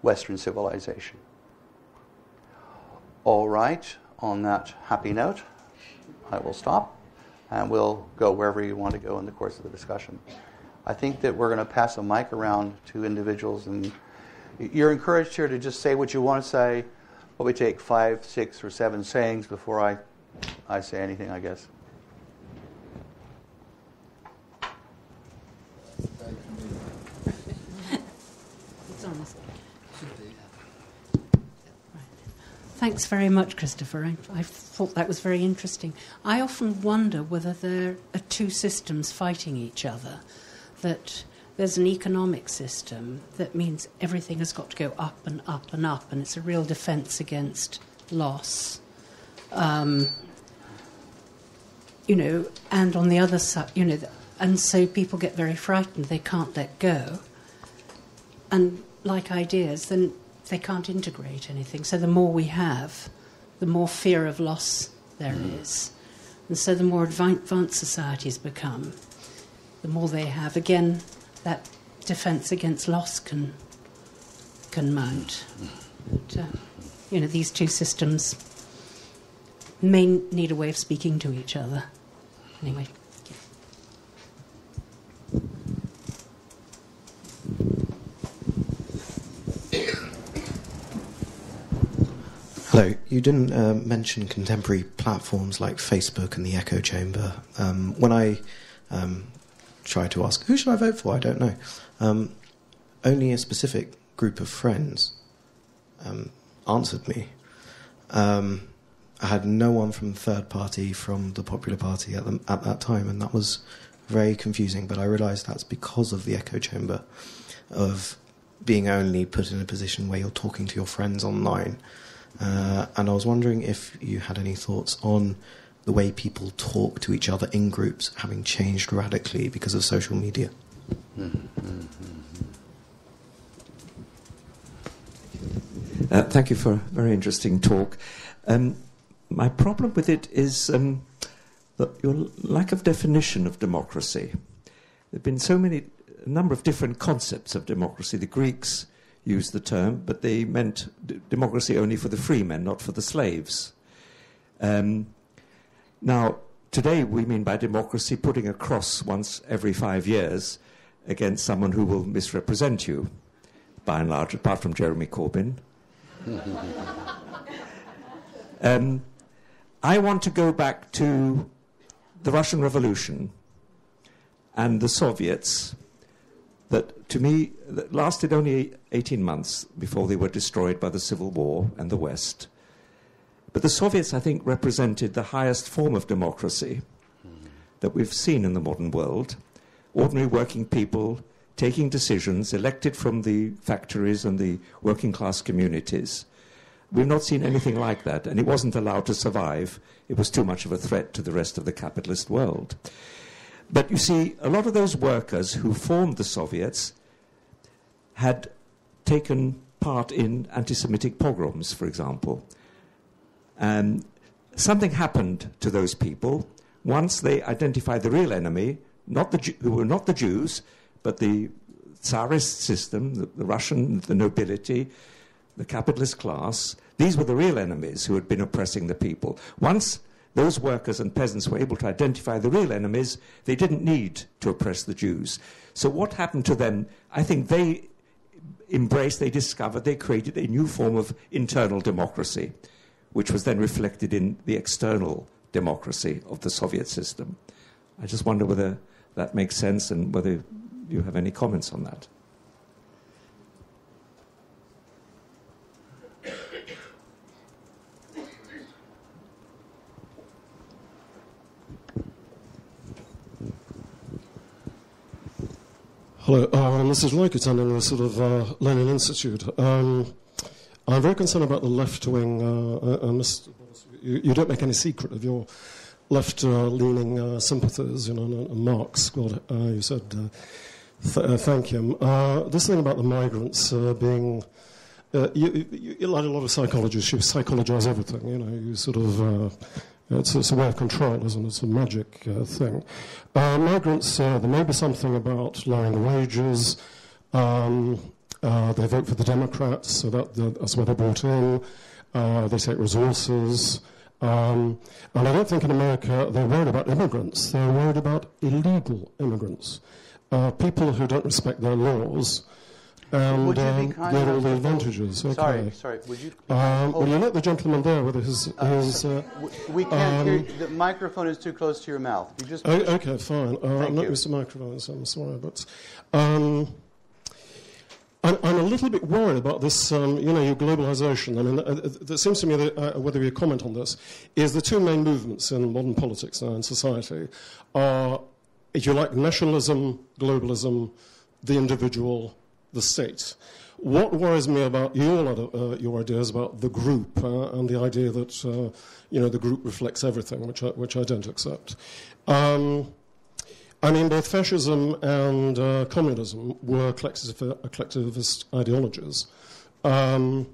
Western civilization. All right, on that happy note, I will stop. And we'll go wherever you want to go in the course of the discussion. I think that we're going to pass a mic around to individuals, and you're encouraged here to just say what you want to say. But we take five, six, or seven sayings before I, I say anything, I guess. Thanks very much, Christopher. I, I thought that was very interesting. I often wonder whether there are two systems fighting each other, that there's an economic system that means everything has got to go up and up and up, and it's a real defence against loss. Um, you know, and on the other side, you know, and so people get very frightened. They can't let go. And like ideas, then they can't integrate anything. So the more we have, the more fear of loss there mm. is. And so the more advanced societies become, the more they have. Again, that defence against loss can can mount. But, uh, you know, these two systems may need a way of speaking to each other. Anyway. Hello. You didn't uh, mention contemporary platforms like Facebook and the echo chamber. Um, when I um, try to ask, who should I vote for? I don't know. Um, only a specific group of friends um, answered me. Um, I had no one from the third party, from the Popular Party at, the, at that time, and that was very confusing. But I realised that's because of the echo chamber, of being only put in a position where you're talking to your friends online. Uh, and I was wondering if you had any thoughts on the way people talk to each other in groups having changed radically because of social media. Mm-hmm. Uh, thank you for a very interesting talk. Um, my problem with it is um, that your lack of definition of democracy. There have been so many, a number of different concepts of democracy. The Greeks used the term, but they meant d- democracy only for the free men, not for the slaves. Um, now, today we mean by democracy putting a cross once every five years against someone who will misrepresent you, by and large, apart from Jeremy Corbyn. um, I want to go back to the Russian Revolution and the Soviets that, to me, that lasted only eighteen months before they were destroyed by the Civil War and the West. But the Soviets, I think, represented the highest form of democracy mm-hmm. that we've seen in the modern world. Ordinary working people taking decisions, elected from the factories and the working-class communities. We've not seen anything like that, and it wasn't allowed to survive. It was too much of a threat to the rest of the capitalist world. But you see, a lot of those workers who formed the Soviets had taken part in anti-Semitic pogroms, for example. And something happened to those people once they identified the real enemy, not the, who were not the Jews, but the Tsarist system, the, the Russian, the nobility, the capitalist class. These were the real enemies who had been oppressing the people. Once those workers and peasants were able to identify the real enemies, they didn't need to oppress the Jews. So what happened to them? I think they embraced, they discovered, they created a new form of internal democracy, which was then reflected in the external democracy of the Soviet system. I just wonder whether that makes sense and whether you have any comments on that. Hello, uh, I'm Missus Leukert, I'm in the sort of uh, Lenin Institute. Um, I'm very concerned about the left-wing, uh, uh, Mister Boris, you, you don't make any secret of your left-leaning uh, uh, sympathies, you know, and, and Marx, God, uh, you said, uh, th- uh, thank him. Uh, this thing about the migrants uh, being, uh, you, you, you, like a lot of psychologists, you psychologize everything, you know, you sort of, uh, it's, it's a way of control, isn't it? It's a magic uh, thing. Uh, migrants, uh, there may be something about lowering wages, um, uh, they vote for the Democrats, so that, that's where they're brought in, uh, they take resources. Um, and I don't think in America they're worried about immigrants. They're worried about illegal immigrants, uh, people who don't respect their laws and um, get all the advantages. Okay. Sorry, sorry. Would you? Um, will you let the gentleman there with his? his uh, we can't um, hear you. The microphone is too close to your mouth. You just. Oh, okay, fine. Uh, Thank I'm not used to microphones. I'm sorry, but. Um, I'm a little bit worried about this, um, you know, your globalization. I mean, it, it seems to me that, uh, whether you comment on this, is the two main movements in modern politics now in society are, if you like, nationalism, globalism, the individual, the state. What worries me about your, uh, your ideas about the group uh, and the idea that, uh, you know, the group reflects everything, which I, which I don't accept. Um, I mean, both fascism and uh, communism were collectivist ideologies. Um,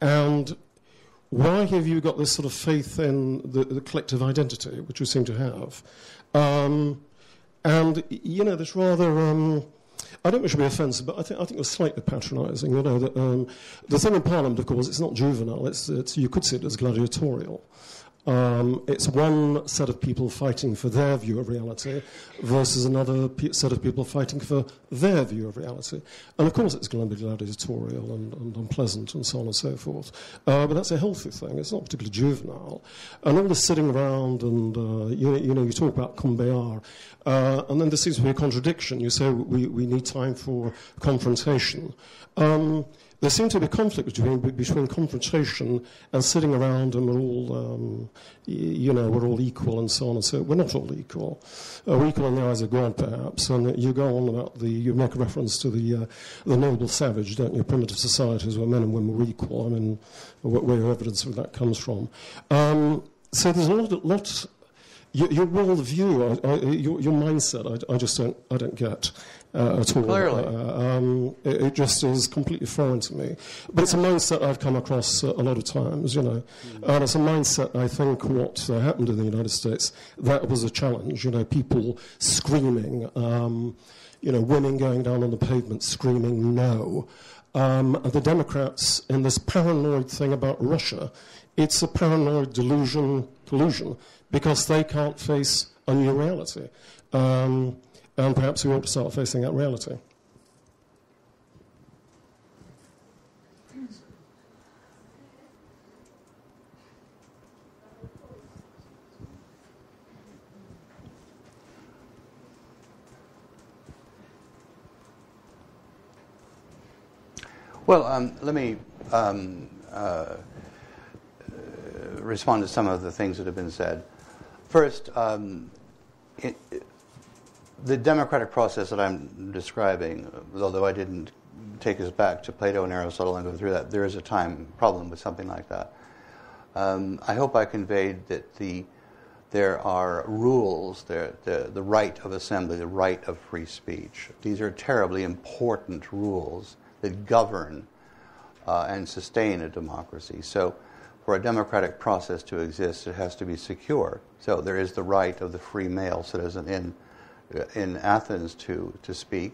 and why have you got this sort of faith in the, the collective identity, which you seem to have? Um, and, you know, this rather... Um, I don't wish to be offensive, but I think I think it was slightly patronising. You know, the, um, the thing in Parliament, of course, it's not juvenile. It's, it's you could see it as gladiatorial. Um, it's one set of people fighting for their view of reality versus another pe- set of people fighting for their view of reality. And of course it's going to be gladiatorial and, and unpleasant and so on and so forth. Uh, but that's a healthy thing. It's not particularly juvenile. And all this sitting around and, uh, you, you know, you talk about Kumbaya, uh, and then there seems to be a contradiction. You say we, we need time for confrontation. Um, There seemed to be conflict between, between confrontation and sitting around and we're all, um, you know, we're all equal and so on and so on. We're not all equal. Uh, we're equal in the eyes of God, perhaps. And you go on about the, you make a reference to the uh, the noble savage, don't you, primitive societies where men and women were equal. I mean, where your evidence of that comes from. Um, so there's a lot, lot your, your world view, your, your mindset, I, I just don't, I don't get. uh, at all. Clearly. Uh, um, it, it just is completely foreign to me. But it's a mindset I've come across a lot of times, you know. Mm. And it's a mindset, I think, what uh, happened in the United States, that was a challenge, you know, people screaming, um, you know, women going down on the pavement screaming no. Um, the Democrats in this paranoid thing about Russia, it's a paranoid delusion, collusion, because they can't face a new reality. Um, and perhaps we ought to start facing that reality. Well, um, let me um, uh, respond to some of the things that have been said. First, um, it, it, the democratic process that I'm describing, although I didn't take us back to Plato and Aristotle and go through that, there is a time problem with something like that. Um, I hope I conveyed that the there are rules, there, the, the right of assembly, the right of free speech. These are terribly important rules that govern uh, and sustain a democracy. So for a democratic process to exist, it has to be secure. So there is the right of the free male citizen in in Athens to, to speak.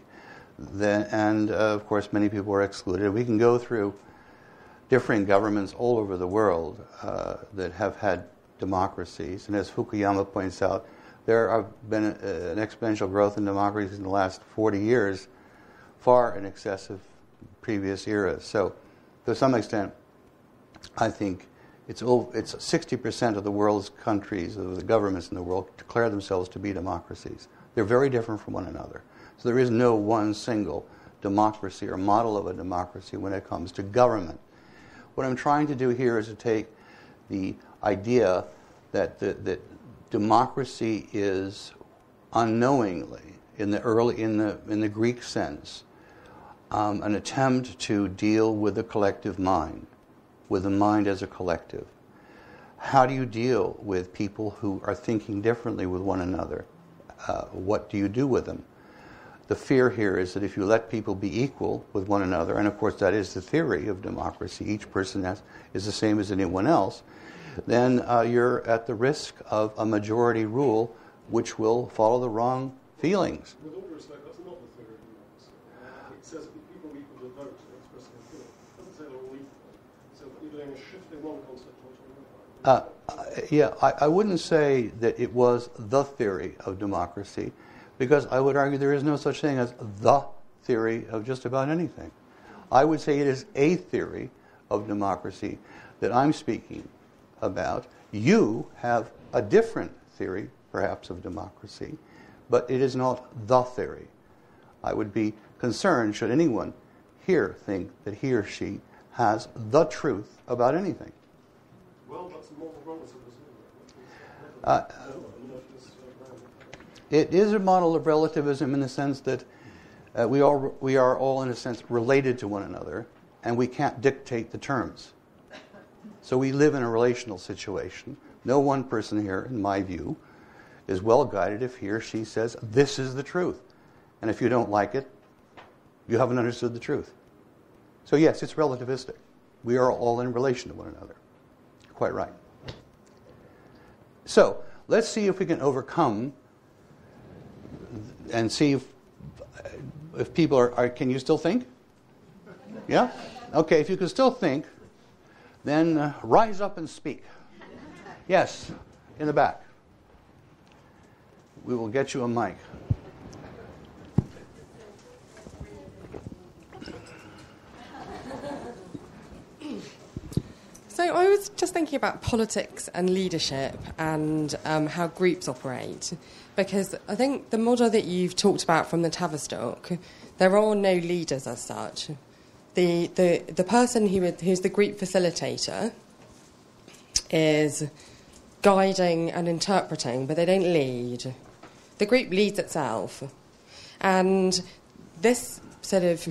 Then, and, uh, of course, many people are excluded. We can go through differing governments all over the world uh, that have had democracies. And as Fukuyama points out, there have been a, an exponential growth in democracies in the last forty years, far in excess of previous eras. So, to some extent, I think it's it's sixty percent of the world's countries, of the governments in the world, declare themselves to be democracies. They're very different from one another. So there is no one single democracy or model of a democracy when it comes to government. What I'm trying to do here is to take the idea that the, that democracy is unknowingly, in the early in the in the Greek sense, Um, an attempt to deal with the collective mind, with the mind as a collective. How do you deal with people who are thinking differently with one another? Uh, what do you do with them? The fear here is that if you let people be equal with one another, and of course that is the theory of democracy, each person has, is the same as anyone else, then uh, you're at the risk of a majority rule which will follow the wrong feelings. With all due respect, that's not the theory of democracy. It says that people are equal to vote and express their feelings. It doesn't say they're all equal. So what you're doing is shifting one concept onto another. Uh, yeah, I, I wouldn't say that it was the theory of democracy, because I would argue there is no such thing as the theory of just about anything. I would say it is a theory of democracy that I'm speaking about. You have a different theory, perhaps, of democracy, but it is not the theory. I would be concerned should anyone here think that he or she has the truth about anything. Well, that's moral relativism. Uh, it is a model of relativism in the sense that uh, we, all, we are all, in a sense, related to one another, and we can't dictate the terms. So we live in a relational situation. No one person here, in my view, is well guided if he or she says, this is the truth. And if you don't like it, you haven't understood the truth. So yes, it's relativistic. We are all in relation to one another. Quite right. So let's see if we can overcome and see if, if people are, are... Can you still think? Yeah? Okay, if you can still think, then uh, rise up and speak. Yes, in the back. We will get you a mic. So I was just thinking about politics and leadership and um, how groups operate, because I think the model that you've talked about from the Tavistock, there are no leaders as such. The the, the person who who's the group facilitator is guiding and interpreting, but they don't lead. The group leads itself. And this sort of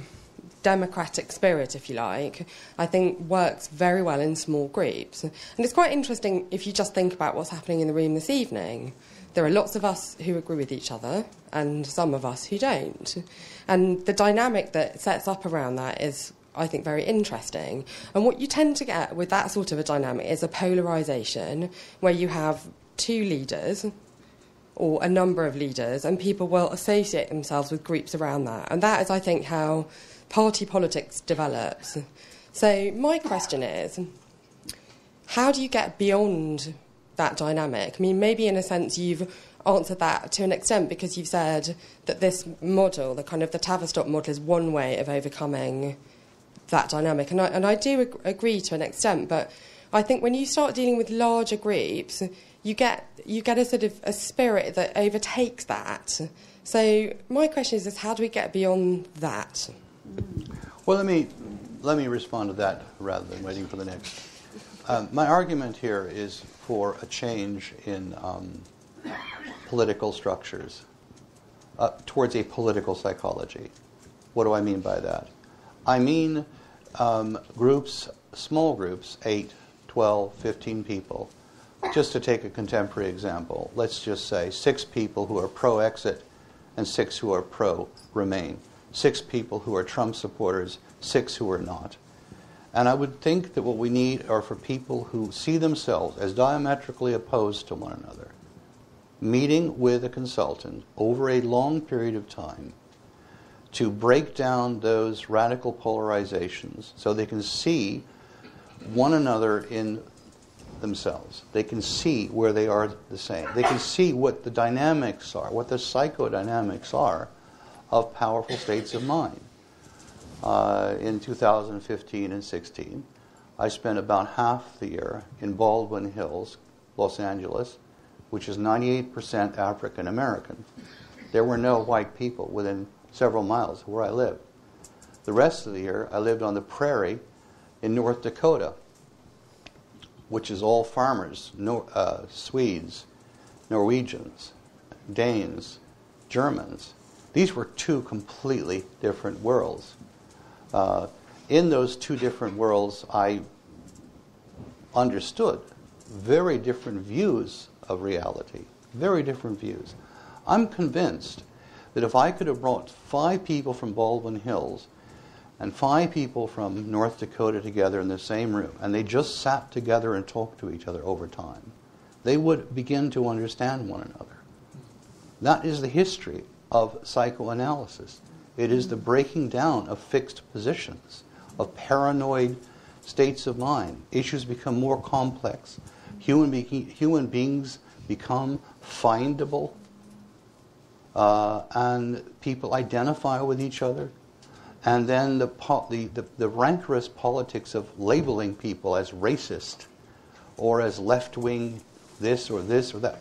democratic spirit, if you like, I think works very well in small groups. And it's quite interesting if you just think about what's happening in the room this evening. There are lots of us who agree with each other and some of us who don't. And the dynamic that sets up around that is, I think, very interesting. And what you tend to get with that sort of a dynamic is a polarisation where you have two leaders or a number of leaders, and people will associate themselves with groups around that. And that is, I think, how party politics develops. So my question is, how do you get beyond that dynamic? I mean, maybe in a sense you've answered that to an extent because you've said that this model, the kind of the Tavistock model, is one way of overcoming that dynamic. And I, and I do ag- agree to an extent, but I think when you start dealing with larger groups, you get you get a sort of a spirit that overtakes that. So my question is, is how do we get beyond that? Well, let me let me respond to that rather than waiting for the next. Um, my argument here is for a change in um, political structures uh, towards a political psychology. What do I mean by that? I mean um, groups, small groups, eight, twelve, fifteen people. Just to take a contemporary example, let's just say six people who are pro-exit and six who are pro-remain. Six people who are Trump supporters, six who are not. And I would think that what we need are for people who see themselves as diametrically opposed to one another, meeting with a consultant over a long period of time to break down those radical polarizations so they can see one another in themselves. They can see where they are the same. They can see what the dynamics are, what the psychodynamics are of powerful states of mind. Uh, in two thousand fifteen and sixteen, I spent about half the year in Baldwin Hills, Los Angeles, which is ninety-eight percent African American. There were no white people within several miles of where I lived. The rest of the year, I lived on the prairie in North Dakota, which is all farmers, Nor- uh, Swedes, Norwegians, Danes, Germans. These were two completely different worlds. Uh, in those two different worlds, I understood very different views of reality, very different views. I'm convinced that if I could have brought five people from Baldwin Hills and five people from North Dakota together in the same room, and they just sat together and talked to each other over time, they would begin to understand one another. That is the history of psychoanalysis. It is the breaking down of fixed positions, of paranoid states of mind. Issues become more complex. Human, be- human beings become findable. Uh, and people identify with each other. And then the, po- the, the, the rancorous politics of labeling people as racist or as left-wing this or this or that,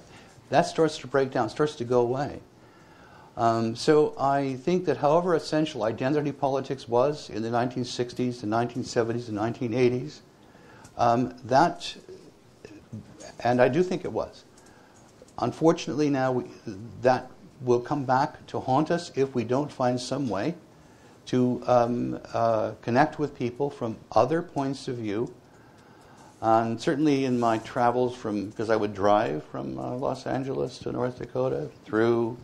that starts to break down, starts to go away. Um, so I think that however essential identity politics was in the nineteen sixties, the nineteen seventies, the nineteen eighties, um, that, and I do think it was. Unfortunately now, we, that will come back to haunt us if we don't find some way to um, uh, connect with people from other points of view. And certainly in my travels from, because I would drive from uh, Los Angeles to North Dakota through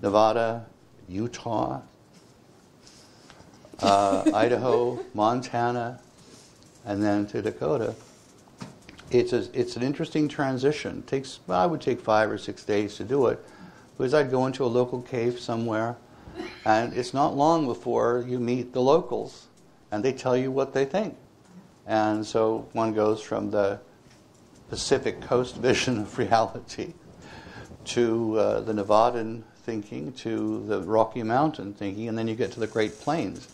Nevada, Utah, uh, Idaho, Montana, and then to Dakota. It's a, it's an interesting transition. It takes well, I would take five or six days to do it, because I'd go into a local cave somewhere, and it's not long before you meet the locals, and they tell you what they think. And so one goes from the Pacific Coast vision of reality to uh, the Nevadan thinking, to the Rocky Mountain thinking, and then you get to the Great Plains.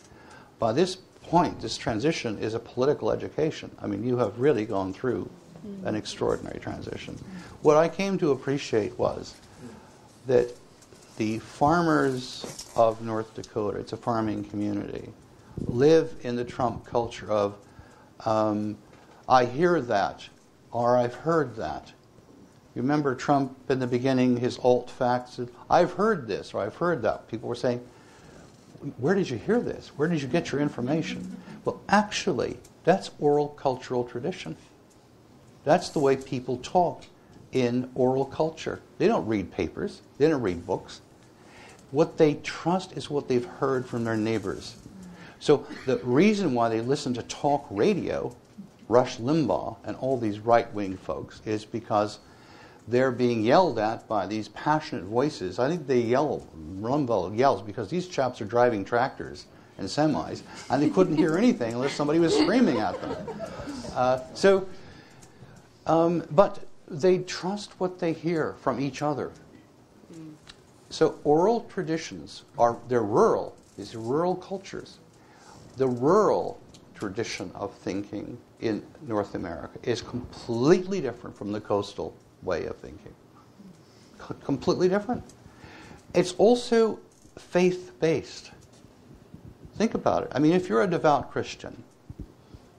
By this point, this transition is a political education. I mean, you have really gone through an extraordinary transition. What I came to appreciate was that the farmers of North Dakota, it's a farming community, live in the Trump culture of, um, I hear that, or I've heard that. You remember Trump in the beginning, his alt facts, I've heard this or I've heard that. People were saying, where did you hear this? Where did you get your information? Well, actually, that's oral cultural tradition. That's the way people talk in oral culture. They don't read papers. They don't read books. What they trust is what they've heard from their neighbors. So the reason why they listen to talk radio, Rush Limbaugh and all these right-wing folks, is because they're being yelled at by these passionate voices. I think they yell, Limbaugh yells, because these chaps are driving tractors and semis, and they couldn't hear anything unless somebody was screaming at them. Uh, so, um, but they trust what they hear from each other. So oral traditions are, they're rural, these rural cultures. The rural tradition of thinking in North America is completely different from the coastal way of thinking. C- completely different. It's also faith-based. Think about it. I mean, if you're a devout Christian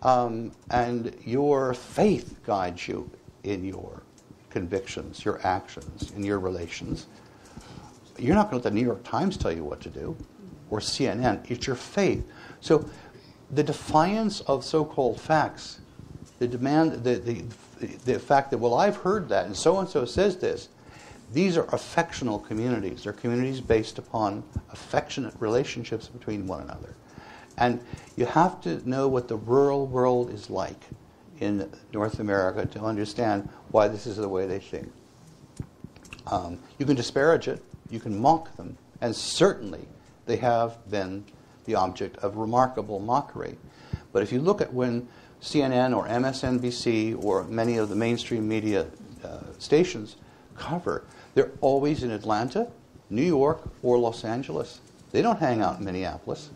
um, and your faith guides you in your convictions, your actions, in your relations, you're not going to let the New York Times tell you what to do, or C N N. It's your faith. So the defiance of so-called facts, the demand, the, the, the fact that, well, I've heard that, and so-and-so says this, these are affectional communities. They're communities based upon affectionate relationships between one another. And you have to know what the rural world is like in North America to understand why this is the way they think. Um, you can disparage it. You can mock them, and certainly they have been the object of remarkable mockery. But if you look at when C N N or M S N B C or many of the mainstream media uh, stations cover, they're always in Atlanta, New York, or Los Angeles. They don't hang out in Minneapolis.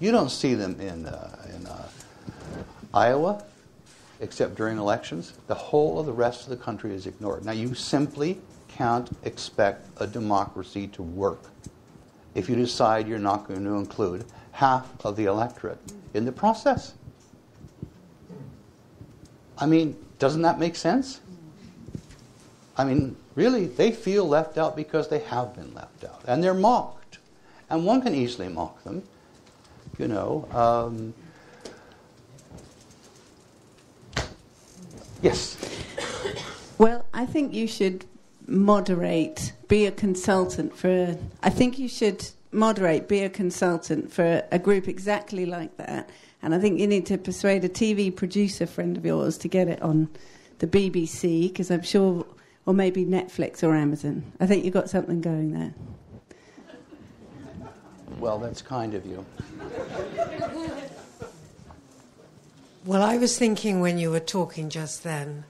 You don't see them in, uh, in uh, Iowa, except during elections. The whole of the rest of the country is ignored. Now, you simply can't expect a democracy to work if you decide you're not going to include half of the electorate in the process. I mean, doesn't that make sense? I mean, really, they feel left out because they have been left out, and they're mocked. And one can easily mock them, you know. Um, yes? Well, I think you should moderate, be a consultant for, I think you should moderate, be a consultant for a group exactly like that. And I think you need to persuade a T V producer friend of yours to get it on the B B C, because I'm sure, or maybe Netflix or Amazon. I think you've got something going there. Well, that's kind of you. Well, I was thinking when you were talking just then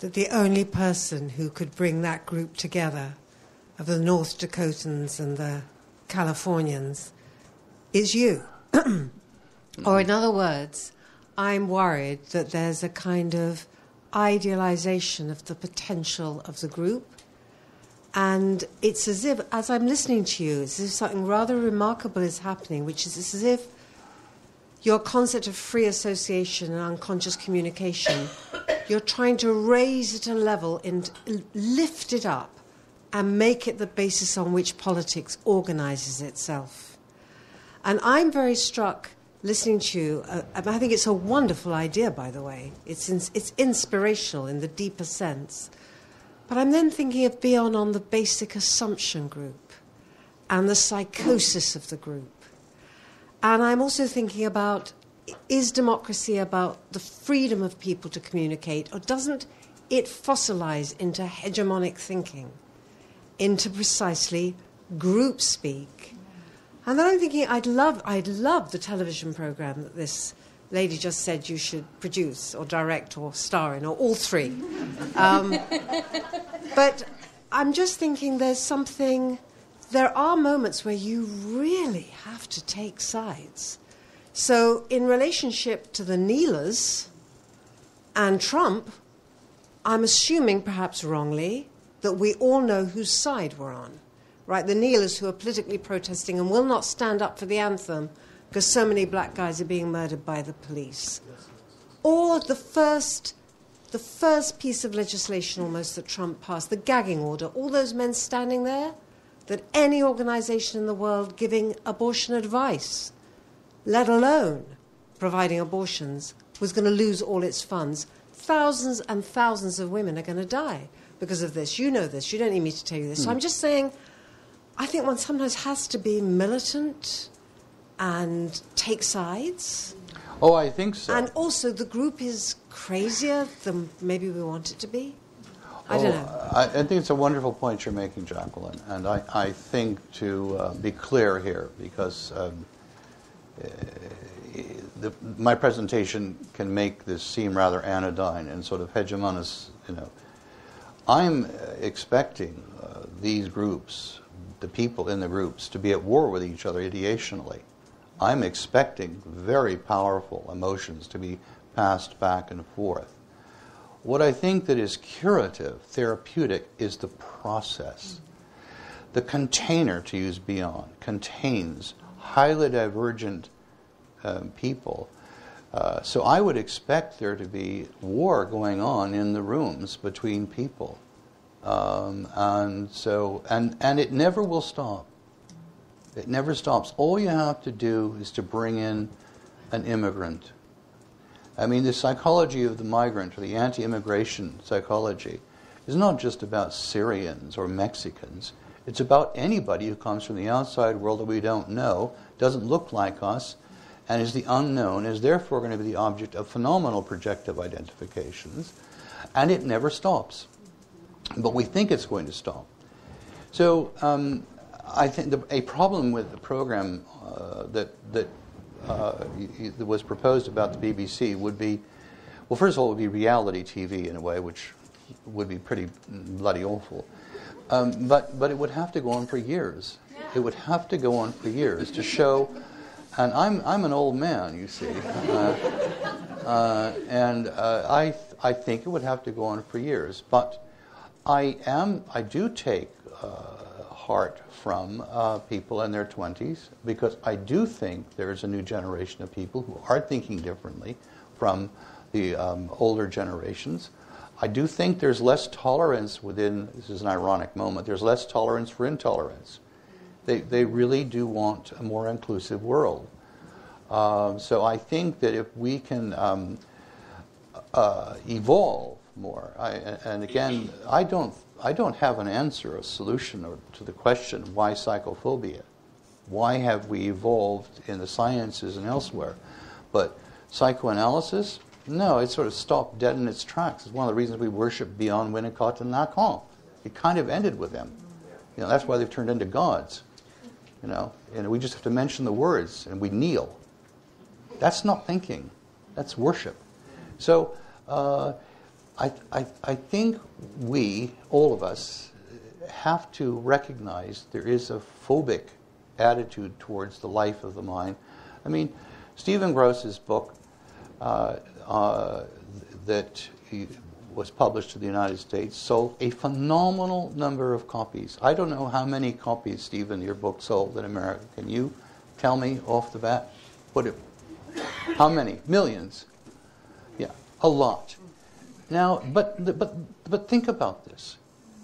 that the only person who could bring that group together of the North Dakotans and the Californians is you. Or in other words, I'm worried that there's a kind of idealization of the potential of the group. And it's as if, as I'm listening to you, it's as if something rather remarkable is happening, which is it's as if your concept of free association and unconscious communication, you're trying to raise it a level and lift it up and make it the basis on which politics organizes itself. And I'm very struck listening to you. Uh, I think it's a wonderful idea, by the way. It's, in, it's inspirational in the deeper sense. But I'm then thinking of Bion on the basic assumption group and the psychosis of the group. And I'm also thinking about, is democracy about the freedom of people to communicate, or doesn't it fossilize into hegemonic thinking, into precisely group speak? And then I'm thinking, I'd love, I'd love the television program that this lady just said you should produce or direct or star in, or all three. Um, but I'm just thinking there's something... There are moments where you really have to take sides. So in relationship to the kneelers and Trump, I'm assuming, perhaps wrongly, that we all know whose side we're on, right? The kneelers who are politically protesting and will not stand up for the anthem because so many black guys are being murdered by the police. Or the first, the first piece of legislation almost that Trump passed, the gagging order, all those men standing there, that any organization in the world giving abortion advice, let alone providing abortions, was going to lose all its funds. Thousands and thousands of women are going to die. because of this. You know this. You don't need me to tell you this. Mm. So I'm just saying, I think one sometimes has to be militant and take sides. Oh, I think so. And also the group is crazier than maybe we want it to be. I don't know. Oh, I, I think it's a wonderful point you're making, Jacqueline. And I, I think to uh, be clear here, because um, uh, the, my presentation can make this seem rather anodyne and sort of hegemonous, you know. I'm expecting uh, these groups, the people in the groups, to be at war with each other ideationally. I'm expecting very powerful emotions to be passed back and forth. What I think that is curative, therapeutic, is the process. The container, to use Bion, contains highly divergent um, people. Uh, so I would expect there to be war going on in the rooms between people. Um, and so, and, and it never will stop. It never stops. All you have to do is to bring in an immigrant. I mean, the psychology of the migrant, or the anti-immigration psychology, is not just about Syrians or Mexicans. It's about anybody who comes from the outside world that we don't know, doesn't look like us, and is the unknown, is therefore going to be the object of phenomenal projective identifications, and it never stops. But we think it's going to stop. So um, I think the, a problem with the program uh, that that. Uh, was proposed about the B B C would be, well, first of all, it would be reality T V in a way, which would be pretty bloody awful. Um, but, but it would have to go on for years. It would have to go on for years to show, and I'm, I'm an old man, you see, uh, uh, and uh, I, I think it would have to go on for years. But I am, I do take uh, heart from uh, people in their twenties, because I do think there's a new generation of people who are thinking differently from the um, older generations. I do think there's less tolerance within, this is an ironic moment, there's less tolerance for intolerance. They, they really do want a more inclusive world. Uh, so I think that if we can um, uh, evolve more, I, and again, I don't I don't have an answer, a solution or to the question, why psychophobia? Why have we evolved in the sciences and elsewhere? But psychoanalysis? No, it sort of stopped dead in its tracks. It's one of the reasons we worship Bion, Winnicott, and Lacan. It kind of ended with them. You know, that's why they've turned into gods. You know, and we just have to mention the words, and we kneel. That's not thinking. That's worship. So, uh, I, I, I think we, all of us, have to recognize there is a phobic attitude towards the life of the mind. I mean, Stephen Gross's book uh, uh, that he was published in the United States sold a phenomenal number of copies. I don't know how many copies, Stephen, your book sold in America. Can you tell me off the bat? What it, how many? Millions. Yeah, a lot. Now, but, but, but think about this.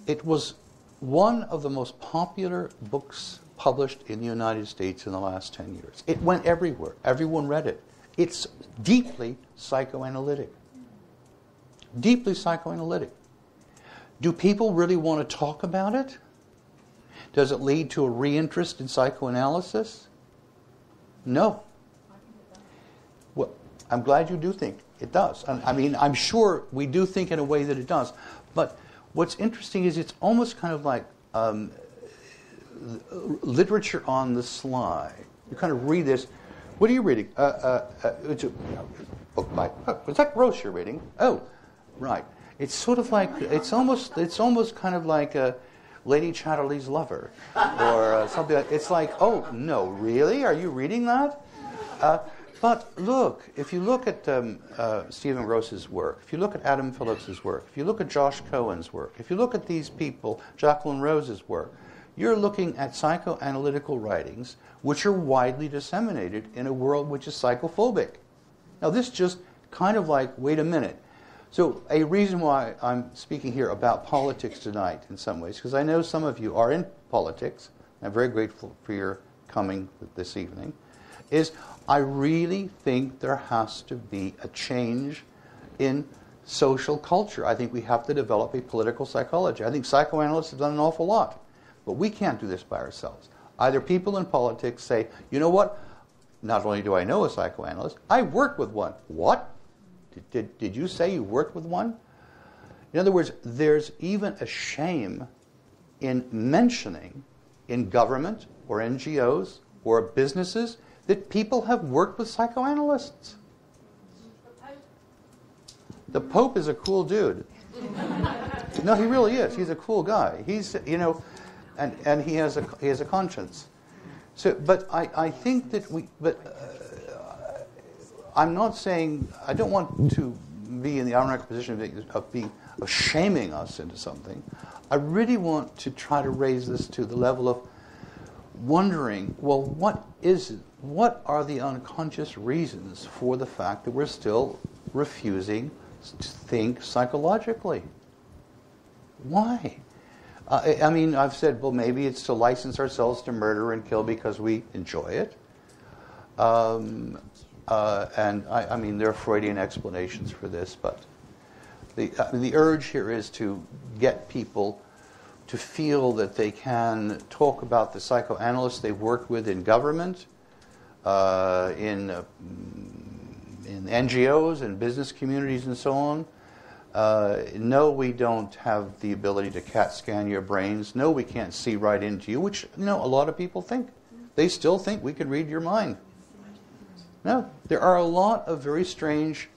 It was one of the most popular books published in the United States in the last ten years. It went everywhere. Everyone read it. It's deeply psychoanalytic. Deeply psychoanalytic. Do people really want to talk about it? Does it lead to a reinterest in psychoanalysis? No. Well, I'm glad you do think. It does. I mean, I'm sure we do think in a way that it does. But what's interesting is it's almost kind of like um, literature on the sly. You kind of read this. What are you reading? Uh, uh, uh, it's a book by. Oh, is that Gross you're reading? Oh, right. It's sort of like it's almost it's almost kind of like a Lady Chatterley's Lover or uh, something. Like, it's like, oh no, really? Are you reading that? Uh, But look, if you look at um, uh, Stephen Gross's work, if you look at Adam Phillips' work, if you look at Josh Cohen's work, if you look at these people, Jacqueline Rose's work, you're looking at psychoanalytical writings which are widely disseminated in a world which is psychophobic. Now this just kind of like, wait a minute. So a reason why I'm speaking here about politics tonight in some ways, because I know some of you are in politics, and I'm very grateful for your coming this evening, is I really think there has to be a change in social culture. I think we have to develop a political psychology. I think psychoanalysts have done an awful lot, but we can't do this by ourselves. Either people in politics say, you know what, not only do I know a psychoanalyst, I work with one. What? Did, did, did you say you worked with one? In other words, there's even a shame in mentioning in government or N G Os or businesses that people have worked with psychoanalysts. The Pope is a cool dude. No, he really is. He's a cool guy. He's, you know, and, and he has a he has a conscience. So, but I, I think that we, but uh, I'm not saying, I don't want to be in the ironic position of, of being, of shaming us into something. I really want to try to raise this to the level of wondering, well, what is, what are the unconscious reasons for the fact that we're still refusing to think psychologically? Why? Uh, I mean, I've said, well, maybe it's to license ourselves to murder and kill because we enjoy it. Um, uh, and I, I mean, there are Freudian explanations for this, but the uh, the urge here is to get people to feel that they can talk about the psychoanalysts they've worked with in government, uh, in uh, in N G Os and business communities and so on. Uh, no, we don't have the ability to CAT scan your brains. No, we can't see right into you, which, you know, a lot of people think. They still think we can read your mind. No, there are a lot of very strange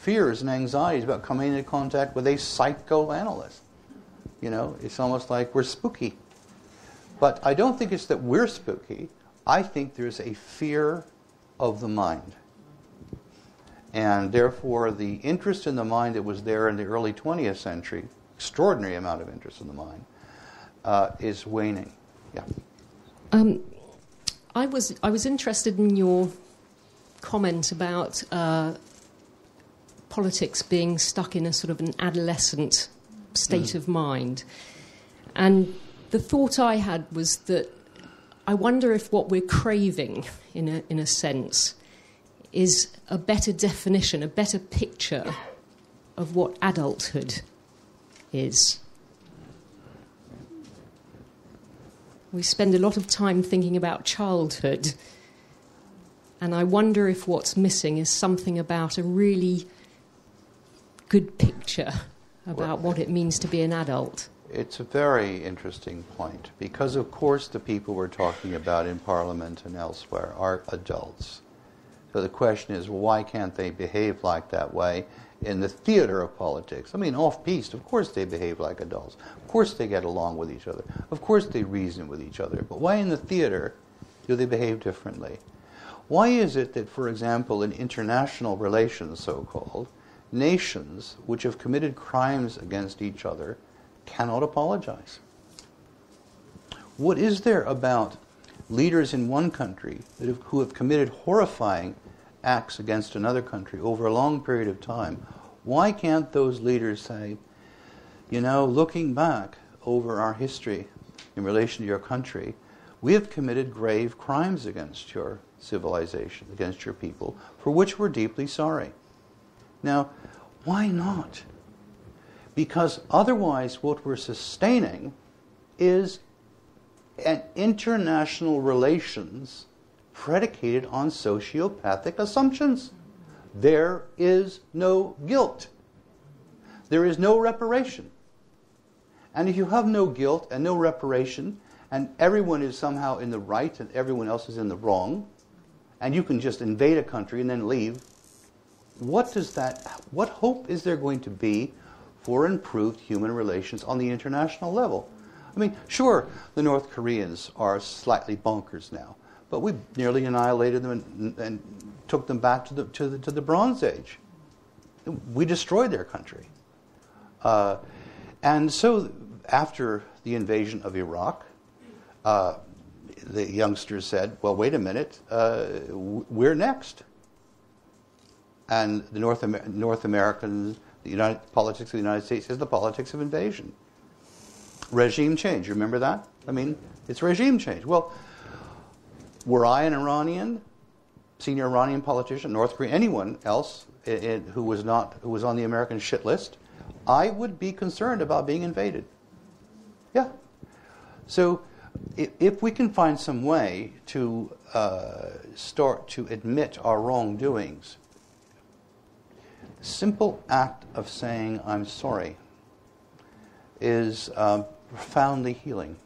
fears and anxieties about coming into contact with a psychoanalyst. You know, it's almost like we're spooky. But I don't think it's that we're spooky. I think there's a fear of the mind. And therefore, the interest in the mind that was there in the early twentieth century, extraordinary amount of interest in the mind, uh, is waning. Yeah. Um, I was I was interested in your comment about uh, politics being stuck in a sort of an adolescent state mm. of mind, and the thought I had was that I wonder if what we're craving, in a in a sense, is a better definition, a better picture of what adulthood is. We spend a lot of time thinking about childhood, and I wonder if what's missing is something about a really good picture about well, what it means to be an adult. It's a very interesting point, because of course the people we're talking about in Parliament and elsewhere are adults. So the question is, well, why can't they behave like that way in the theater of politics? I mean, off-piste, of course they behave like adults. Of course they get along with each other. Of course they reason with each other. But why in the theater do they behave differently? Why is it that, for example, in international relations, so-called, nations which have committed crimes against each other cannot apologize? What is there about leaders in one country that have, who have committed horrifying acts against another country over a long period of time? Why can't those leaders say, you know, looking back over our history in relation to your country, we have committed grave crimes against your civilization, against your people, for which we're deeply sorry. Now, why not? Because otherwise what we're sustaining is an international relations predicated on sociopathic assumptions. There is no guilt. There is no reparation. And if you have no guilt and no reparation, and everyone is somehow in the right and everyone else is in the wrong, and you can just invade a country and then leave, what does that, what hope is there going to be for improved human relations on the international level? I mean, sure, the North Koreans are slightly bonkers now, but we nearly annihilated them and, and took them back to the, to the to the Bronze Age. We destroyed their country. Uh, and so after the invasion of Iraq, uh, the youngsters said, well, wait a minute, uh, we're next. And the North, Amer- North Americans, the United, politics of the United States is the politics of invasion. Regime change, you remember that? I mean, it's regime change. Well, were I an Iranian, senior Iranian politician, North Korean, anyone else it, it, who was not who was on the American shit list, I would be concerned about being invaded. Yeah. So if, if we can find some way to uh, start to admit our wrongdoings, simple act of saying I'm sorry is um, profoundly healing.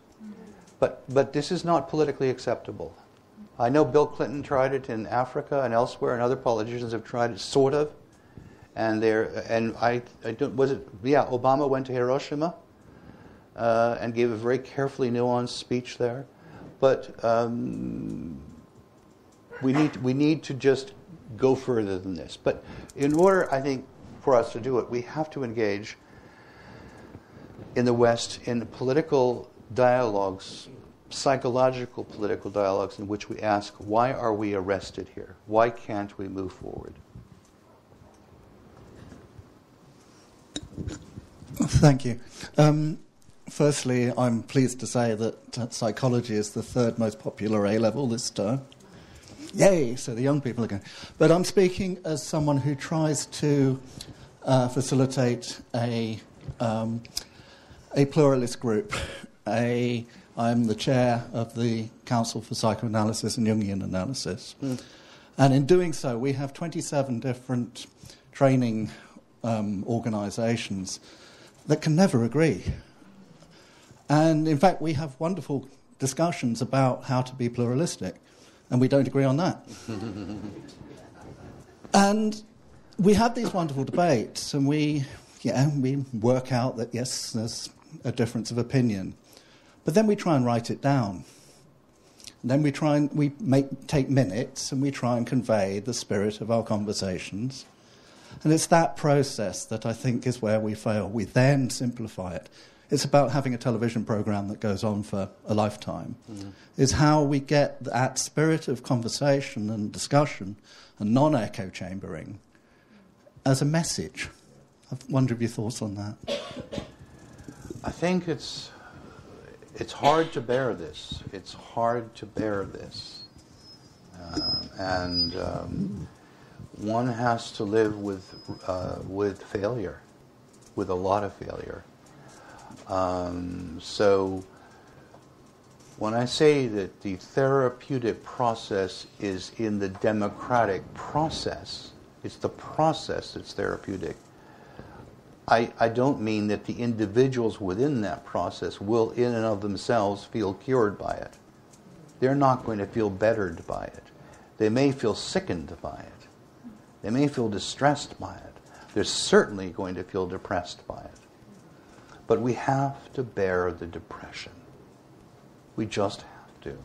But but this is not politically acceptable. I know Bill Clinton tried it in Africa and elsewhere, and other politicians have tried it, sort of. And there, and I, I don't, was it? Yeah, Obama went to Hiroshima uh, and gave a very carefully nuanced speech there. But um, we need we need to just go further than this. But in order, I think, for us to do it, we have to engage in the West in political dialogues. Psychological political dialogues in which we ask, why are we arrested here? Why can't we move forward? Thank you. Um, firstly, I'm pleased to say that psychology is the third most popular A-level this term. Yay! So the young people are going. But I'm speaking as someone who tries to uh, facilitate a, um, a pluralist group, a... I'm the chair of the Council for Psychoanalysis and Jungian Analysis. Mm. And in doing so, we have twenty-seven different training um, organisations that can never agree. And in fact, we have wonderful discussions about how to be pluralistic, and we don't agree on that. And we have these wonderful debates, and we, yeah, we work out that, yes, there's a difference of opinion. But then we try and write it down. And then we try and we make, take minutes and we try and convey the spirit of our conversations. And it's that process that I think is where we fail. We then simplify it. It's about having a television programme that goes on for a lifetime. Mm. It's how we get that spirit of conversation and discussion and non-echo chambering as a message. I wonder if your thoughts on that. I think it's... It's hard to bear this. It's hard to bear this. Uh, and um, one has to live with, uh, with failure, with a lot of failure. Um, so when I say that the therapeutic process is in the democratic process, it's the process that's therapeutic. I, I don't mean that the individuals within that process will in and of themselves feel cured by it. They're not going to feel bettered by it. They may feel sickened by it. They may feel distressed by it. They're certainly going to feel depressed by it. But we have to bear the depression. We just have to.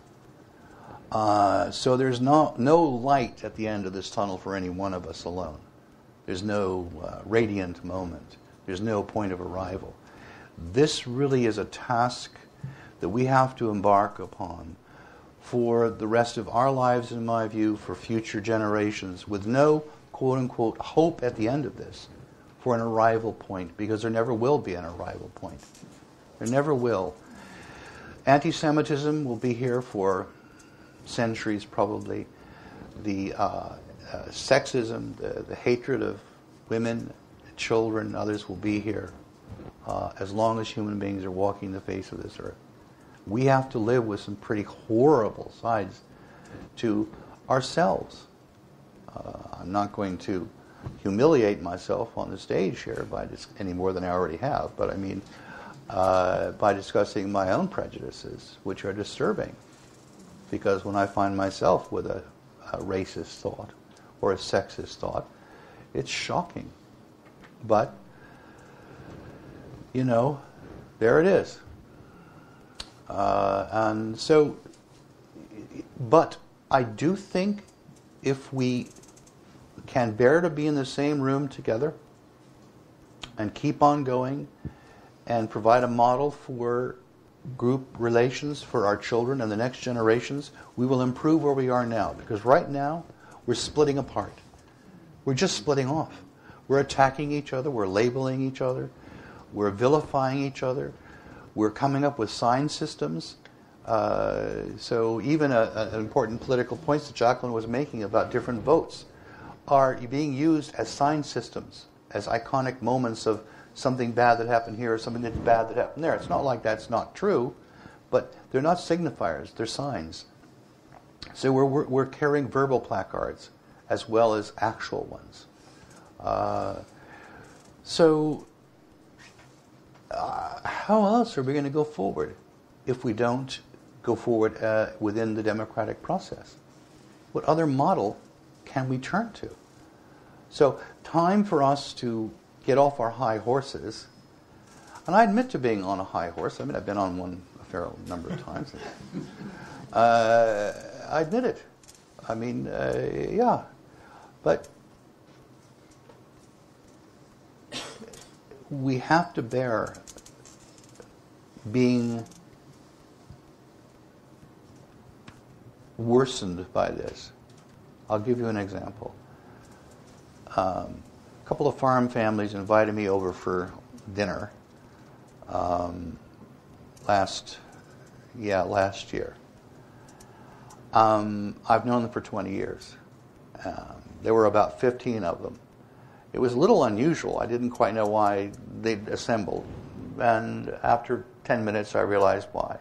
Uh, so there's no, no light at the end of this tunnel for any one of us alone. There's no uh, radiant moment. There's no point of arrival. This really is a task that we have to embark upon for the rest of our lives, in my view, for future generations, with no, quote-unquote, hope at the end of this for an arrival point, because there never will be an arrival point. There never will. Anti-Semitism will be here for centuries, probably. The uh, uh, sexism, the, the hatred of women, children, others will be here uh, as long as human beings are walking the face of this earth. We have to live with some pretty horrible sides to ourselves. Uh, I'm not going to humiliate myself on the stage here by dis- any more than I already have, but I mean uh, by discussing my own prejudices, which are disturbing, because when I find myself with a, a racist thought or a sexist thought, it's shocking. But, you know, there it is. Uh, and so, but I do think if we can bear to be in the same room together and keep on going and provide a model for group relations for our children and the next generations, we will improve where we are now. Because right now, we're splitting apart. We're just splitting off. We're attacking each other, we're labeling each other, we're vilifying each other, we're coming up with sign systems Uh, so even a, an important political point that Jacqueline was making about different votes are being used as sign systems, as iconic moments of something bad that happened here or something that's bad that happened there. It's not like that's not true, but they're not signifiers, they're signs. So we're, we're, we're carrying verbal placards as well as actual ones. Uh, so uh, how else are we going to go forward if we don't go forward uh, within the democratic process? What other model can we turn to? So time for us to get off our high horses. And I admit to being on a high horse. I mean, I've been on one a fair number of times. uh, I admit it. I mean, uh, yeah. But we have to bear being worsened by this. I'll give you an example. Um, a couple of farm families invited me over for dinner um, last, yeah, last year. Um, I've known them for twenty years. Um, there were about fifteen of them. It was a little unusual. I didn't quite know why they'd assembled. And after ten minutes, I realized why.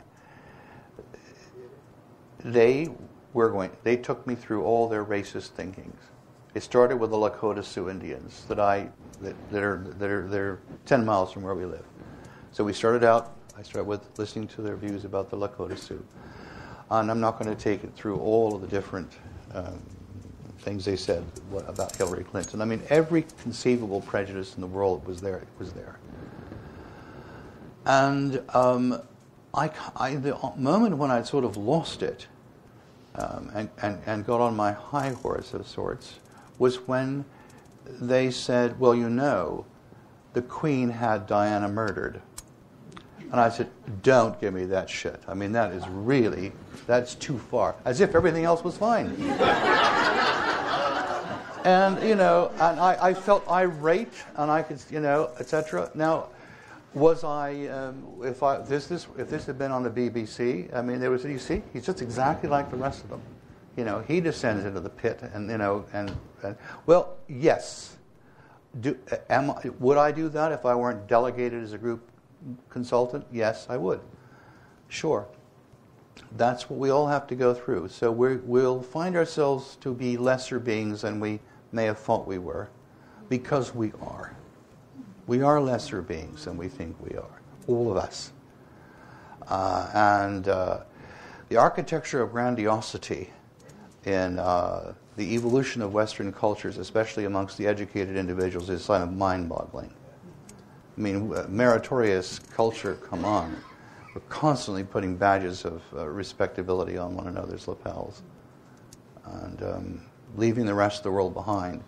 They were going. They took me through all their racist thinkings. It started with the Lakota Sioux Indians that I that, that are that are they're ten miles from where we live. So we started out. I started with listening to their views about the Lakota Sioux, and I'm not going to take it through all of the different um, things they said about Hillary Clinton. I mean, every conceivable prejudice in the world was there. It was there, and um, I, I the moment when I sort of lost it. Um, and, and, and got on my high horse of sorts, was when they said, well, you know, the Queen had Diana murdered. And I said, don't give me that shit. I mean, that is really, that's too far. As if everything else was fine. And, you know, and I, I felt irate, and I could, you know, et cetera. Now, was I, um, if I, this, this, if this had been on the B B C, I mean, there was, you see, he's just exactly like the rest of them. You know, he descends into the pit and, you know, and, and well, yes. Do, am I, would I do that if I weren't delegated as a group consultant? Yes, I would. Sure. That's what we all have to go through. So we're, we'll find ourselves to be lesser beings than we may have thought we were, because we are. We are lesser beings than we think we are, all of us. Uh, and uh, the architecture of grandiosity in uh, the evolution of Western cultures, especially amongst the educated individuals, is a sign of mind-boggling. I mean, meritorious culture, come on. We're constantly putting badges of uh, respectability on one another's lapels and um, leaving the rest of the world behind.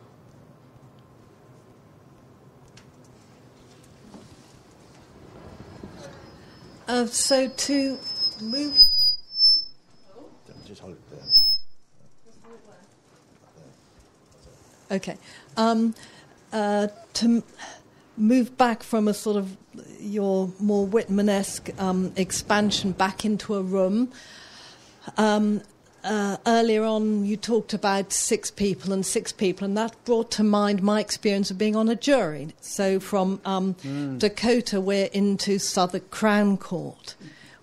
Uh, so to move... Just hold it there. Okay. Um, uh, to m- move back from a sort of your more Whitman-esque um, expansion back into a room, um, uh, earlier on you talked about six people and six people, and that brought to mind my experience of being on a jury. So from um, mm. Dakota, we're into Southwark Crown Court,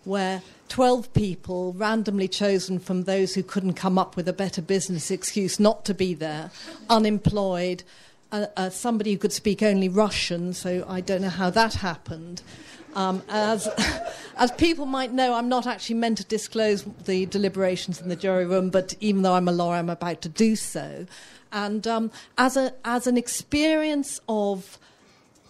where twelve people, randomly chosen from those who couldn't come up with a better business excuse not to be there, unemployed, uh, uh, somebody who could speak only Russian, so I don't know how that happened. Um, as as people might know, I'm not actually meant to disclose the deliberations in the jury room, but even though I'm a lawyer, I'm about to do so. And um, as a as an experience of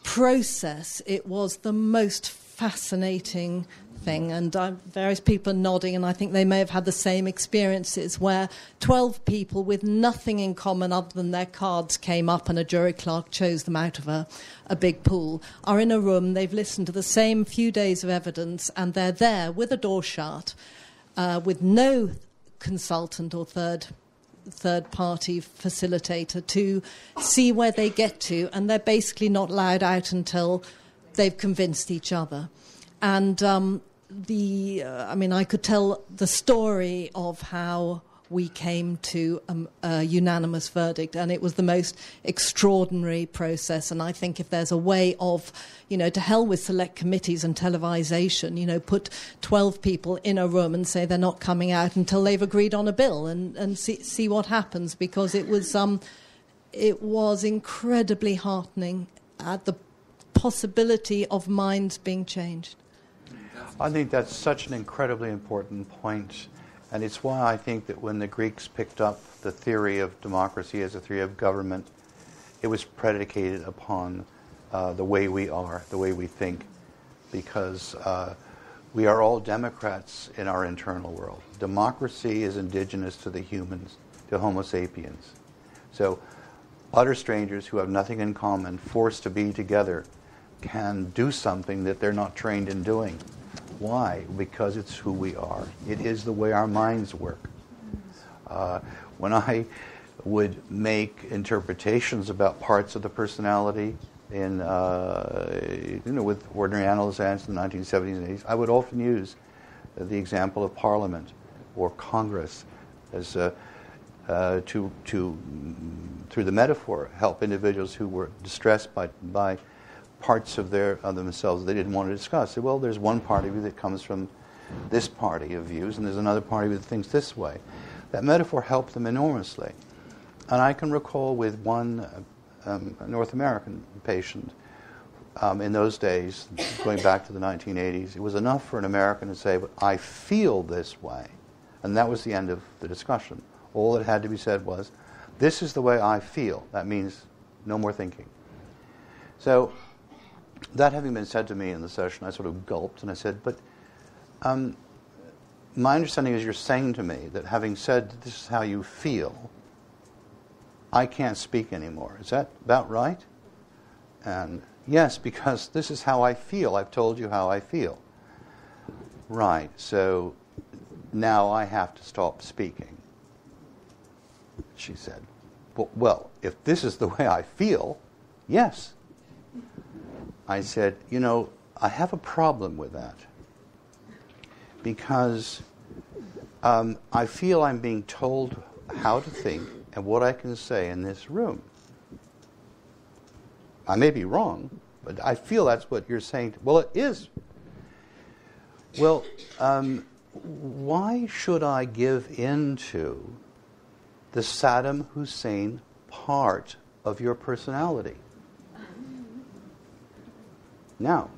process, it was the most fascinating thing. And uh, various people are nodding, and I think they may have had the same experiences where twelve people with nothing in common other than their cards came up and a jury clerk chose them out of a, a big pool, are in a room, they've listened to the same few days of evidence, and they're there with a door shut, uh, with no consultant or third third party facilitator to see where they get to, and they're basically not allowed out until they've convinced each other. And um, the, uh, I mean, I could tell the story of how we came to um, a unanimous verdict, and it was the most extraordinary process. And I think if there's a way of, you know, to hell with select committees and televisation, you know, put twelve people in a room and say they're not coming out until they've agreed on a bill, and, and see, see what happens, because it was, um, it was incredibly heartening at the possibility of minds being changed. I think that's such an incredibly important point. And it's why I think that when the Greeks picked up the theory of democracy as a theory of government, it was predicated upon uh, the way we are, the way we think, because uh, we are all Democrats in our internal world. Democracy is indigenous to the humans, to Homo sapiens. So utter strangers who have nothing in common, forced to be together, can do something that they're not trained in doing. Why? Because it's who we are. It is the way our minds work. Uh, when I would make interpretations about parts of the personality in, uh, you know, with ordinary analysts in the nineteen seventies and eighties, I would often use the example of Parliament or Congress as uh, uh, to to through the metaphor help individuals who were distressed by by. parts of their of themselves they didn't want to discuss. Well, there's one part of you that comes from this party of views, and there's another part of you that thinks this way. That metaphor helped them enormously. And I can recall with one um, North American patient um, in those days, going back to the nineteen eighties, it was enough for an American to say, "I feel this way," and that was the end of the discussion. All that had to be said was, "This is the way I feel." That means no more thinking. So, that having been said to me in the session, I sort of gulped and I said, but um, my understanding is you're saying to me that having said this is how you feel, I can't speak anymore. Is that about right? And yes, because this is how I feel. I've told you how I feel. Right, so now I have to stop speaking. She said, well, if this is the way I feel, yes. I said, you know, I have a problem with that because um, I feel I'm being told how to think and what I can say in this room. I may be wrong, but I feel that's what you're saying. Well, it is. Well, um, why should I give in to the Saddam Hussein part of your personality? Now,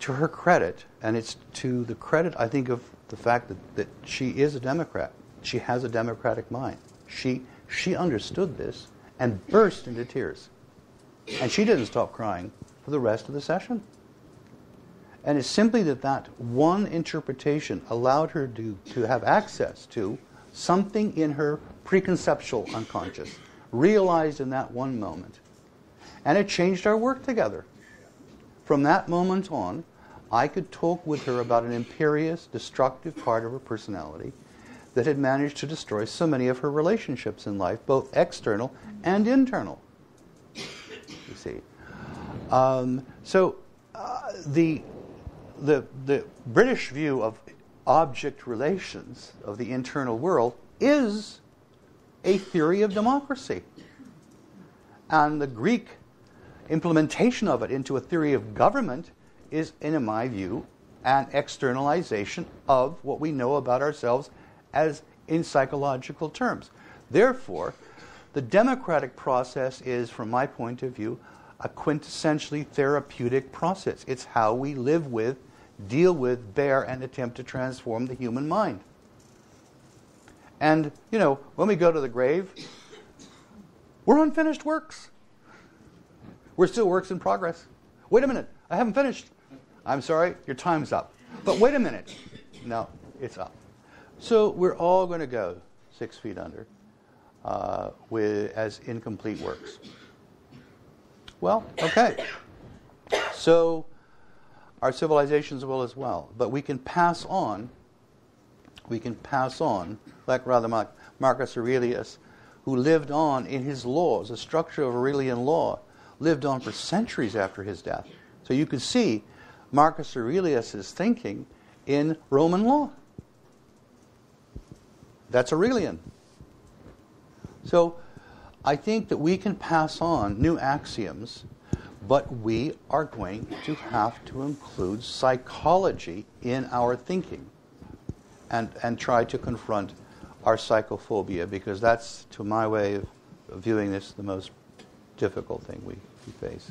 to her credit, and it's to the credit, I think, of the fact that, that she is a Democrat. She has a democratic mind. She she understood this and burst into tears. And she didn't stop crying for the rest of the session. And it's simply that that one interpretation allowed her to, to have access to something in her preconceptual unconscious, realized in that one moment. And it changed our work together. From that moment on, I could talk with her about an imperious, destructive part of her personality that had managed to destroy so many of her relationships in life, both external and internal. You see, um, so uh, the the the British view of object relations of the internal world is a theory of democracy, and the Greek implementation of it into a theory of government is, in my view, an externalization of what we know about ourselves as in psychological terms. Therefore, the democratic process is, from my point of view, a quintessentially therapeutic process. It's how we live with, deal with, bear, and attempt to transform the human mind. And, you know, when we go to the grave, we're unfinished works. We're still works in progress. Wait a minute, I haven't finished. I'm sorry, your time's up. But wait a minute. No, it's up. So we're all going to go six feet under uh, with as incomplete works. Well, okay. So our civilizations will as well. But we can pass on, we can pass on, like rather Marcus Aurelius, who lived on in his laws, the structure of Aurelian law, lived on for centuries after his death. So you could see Marcus Aurelius' thinking in Roman law. That's Aurelian. So I think that we can pass on new axioms, but we are going to have to include psychology in our thinking and, and try to confront our psychophobia, because that's, to my way of viewing this, the most difficult thing we, we face.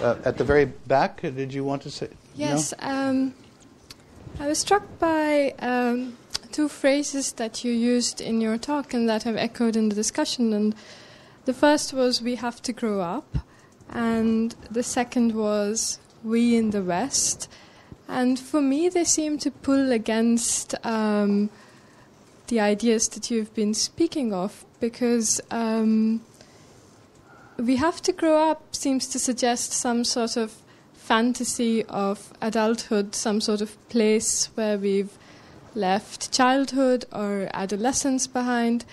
Uh, at the very back, did you want to say? Yes, no? um, I was struck by um, two phrases that you used in your talk and that have echoed in the discussion. And the first was, we have to grow up. And the second was, we in the West. And for me, they seem to pull against um, the ideas that you've been speaking of, because um, we have to grow up seems to suggest some sort of fantasy of adulthood, some sort of place where we've left childhood or adolescence behind.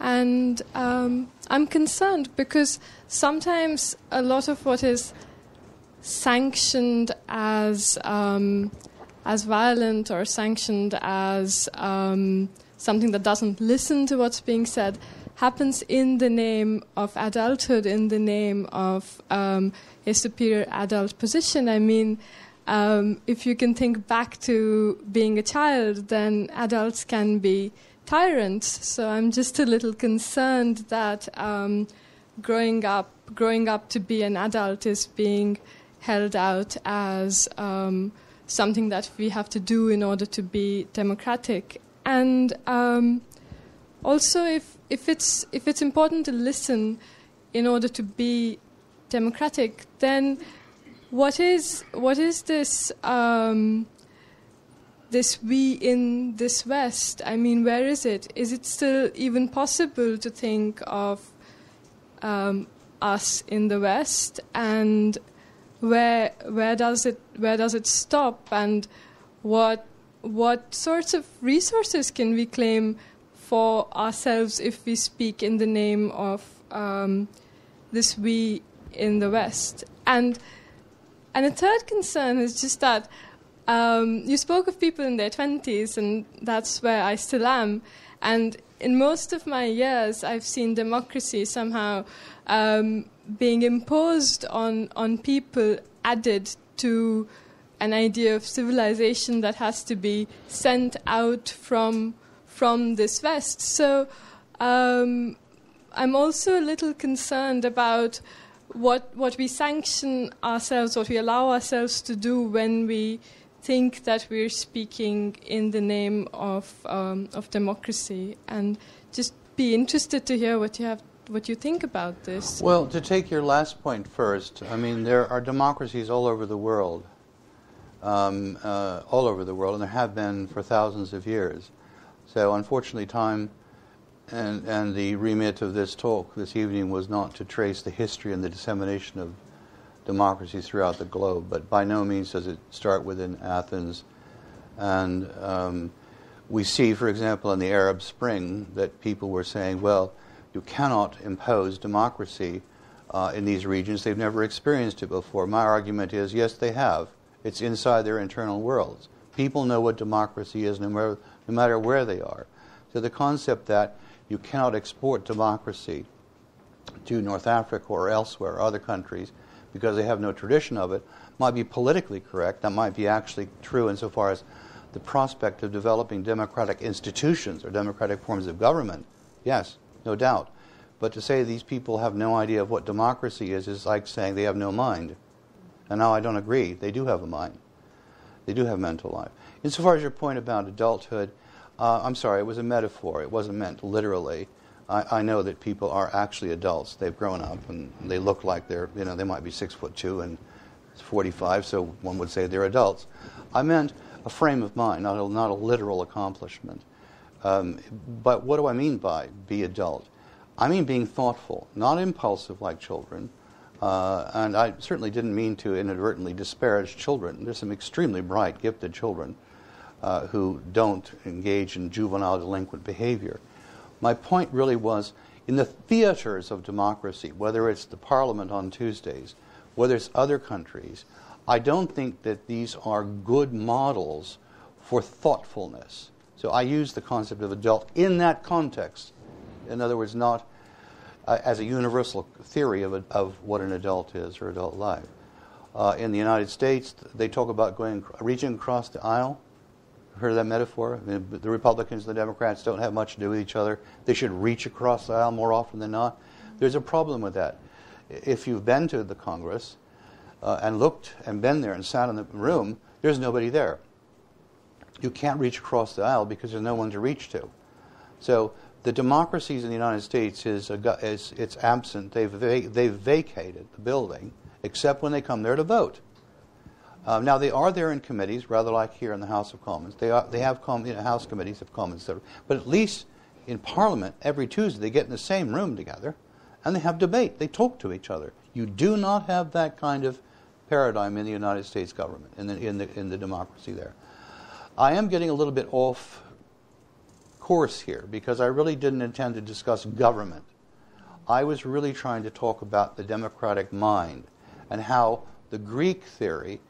And um, I'm concerned because sometimes a lot of what is sanctioned as um, as violent or sanctioned as um, something that doesn't listen to what's being said happens in the name of adulthood, in the name of um, a superior adult position. I mean, um, if you can think back to being a child, then adults can be tyrants. So I'm just a little concerned that um, growing up, growing up to be an adult is being held out as um, something that we have to do in order to be democratic. And um, also, if if it's if it's important to listen in order to be democratic, then what is what is this um, this we in this West? I mean, where is it? Is it still even possible to think of um, us in the West? And where where does it where does it stop? And what what sorts of resources can we claim for ourselves if we speak in the name of um, this we in the West? And and a third concern is just that um, you spoke of people in their twenties, and that's where I still am. And in most of my years, I've seen democracy somehow um, being imposed on, on people, added to an idea of civilization that has to be sent out from from this West. So um, I'm also a little concerned about what what we sanction ourselves, what we allow ourselves to do when we think that we're speaking in the name of um, of democracy. And just be interested to hear what you have, what you think about this. Well, to take your last point first, I mean, there are democracies all over the world. Um, uh, all over the world, and there have been for thousands of years. So unfortunately, time and, and the remit of this talk this evening was not to trace the history and the dissemination of democracies throughout the globe, but by no means does it start within Athens. And um, we see, for example, in the Arab Spring that people were saying, well, you cannot impose democracy uh, in these regions. They've never experienced it before. My argument is, yes, they have. It's inside their internal worlds. People know what democracy is no matter, no matter where they are. So the concept that you cannot export democracy to North Africa or elsewhere, or other countries, because they have no tradition of it, might be politically correct. That might be actually true insofar as the prospect of developing democratic institutions or democratic forms of government. Yes, no doubt. But to say these people have no idea of what democracy is is like saying they have no mind. And now I don't agree. They do have a mind. They do have mental life. Insofar as your point about adulthood, uh, I'm sorry, it was a metaphor. It wasn't meant literally. I, I know that people are actually adults. They've grown up, and they look like they're, you know, they might be six foot two and forty-five, so one would say they're adults. I meant a frame of mind, not a, not a literal accomplishment. Um, but what do I mean by be adult? I mean being thoughtful, not impulsive like children. Uh, and I certainly didn't mean to inadvertently disparage children. There's some extremely bright, gifted children uh, who don't engage in juvenile delinquent behavior. My point really was in the theaters of democracy, whether it's the parliament on Tuesdays, whether it's other countries, I don't think that these are good models for thoughtfulness. So I use the concept of adult in that context. In other words, not uh, as a universal theory of, a, of what an adult is or adult life. Uh, in the United States, they talk about going reaching across the aisle. Heard of that metaphor? I mean, the Republicans and the Democrats don't have much to do with each other. They should reach across the aisle more often than not. There's a problem with that. If you've been to the Congress uh, and looked and been there and sat in the room, there's nobody there. You can't reach across the aisle because there's no one to reach to. So the democracies in the United States, is, a, is it's absent. They've, va- they've vacated the building, except when they come there to vote. Uh, now, they are there in committees, rather like here in the House of Commons. They are, they have com- you know, House committees of Commons. That are, but at least in Parliament, every Tuesday, they get in the same room together, and they have debate. They talk to each other. You do not have that kind of paradigm in the United States government, in the, in the, in the democracy there. I am getting a little bit off course here, because I really didn't intend to discuss government. I was really trying to talk about the democratic mind and how the Greek theory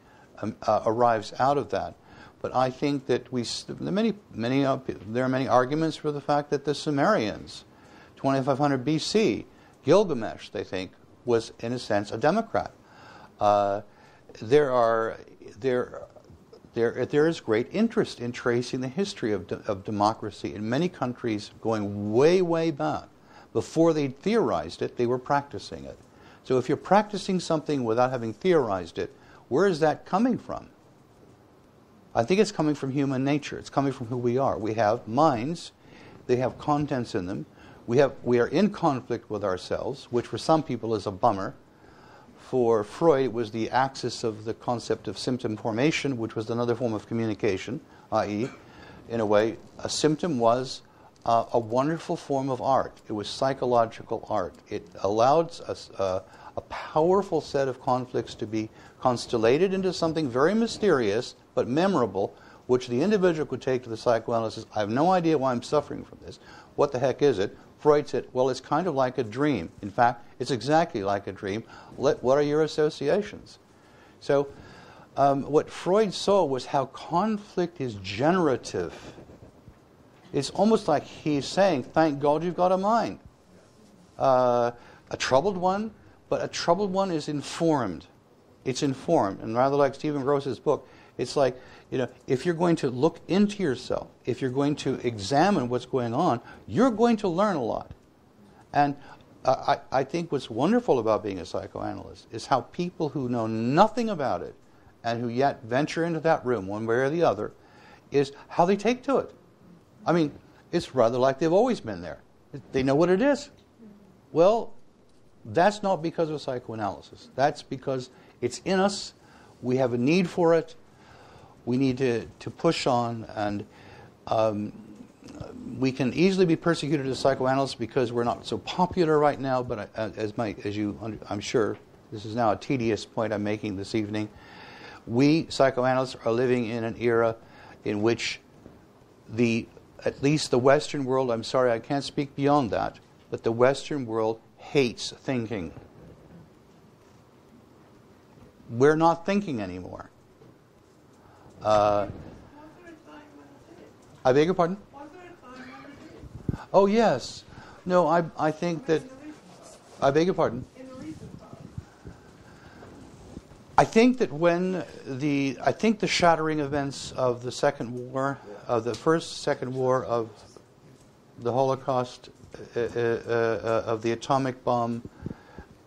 um, uh, arrives out of that. But I think that we many many uh, there are many arguments for the fact that the Sumerians, twenty-five hundred B C, Gilgamesh, they think, was in a sense a democrat. Uh, there are there. There, there is great interest in tracing the history of, de- of democracy in many countries going way, way back. Before they theorized it, they were practicing it. So if you're practicing something without having theorized it, where is that coming from? I think it's coming from human nature. It's coming from who we are. We have minds. They have contents in them. We have, we are in conflict with ourselves, which for some people is a bummer. For Freud, it was the axis of the concept of symptom formation, which was another form of communication, that is, in a way, a symptom was uh, a wonderful form of art. It was psychological art. It allowed us uh, a powerful set of conflicts to be constellated into something very mysterious but memorable, which the individual could take to the psychoanalyst. I have no idea why I'm suffering from this. What the heck is it? Freud said, well, it's kind of like a dream. In fact, it's exactly like a dream. Let, what are your associations? So um, what Freud saw was how conflict is generative. It's almost like he's saying, thank God you've got a mind. Uh, a troubled one, but a troubled one is informed. It's informed. And rather like Stephen Gross's book, it's like, you know, if you're going to look into yourself, if you're going to examine what's going on, you're going to learn a lot. And uh, I, I think what's wonderful about being a psychoanalyst is how people who know nothing about it and who yet venture into that room one way or the other is how they take to it. I mean, it's rather like they've always been there. They know what it is. Well, that's not because of psychoanalysis. That's because it's in us. We have a need for it. We need to, to push on, and um, we can easily be persecuted as psychoanalysts because we're not so popular right now. But I, as my, as you, under, I'm sure, this is now a tedious point I'm making this evening. We psychoanalysts are living in an era in which the, at least the Western world, I'm sorry, I can't speak beyond that, but the Western world hates thinking. We're not thinking anymore. Uh, I beg your pardon? Oh, yes. No, I I think that... I beg your pardon? I think that when the... I think the shattering events of the Second War, of the First, Second War, of the Holocaust, uh, uh, uh, of the atomic bomb,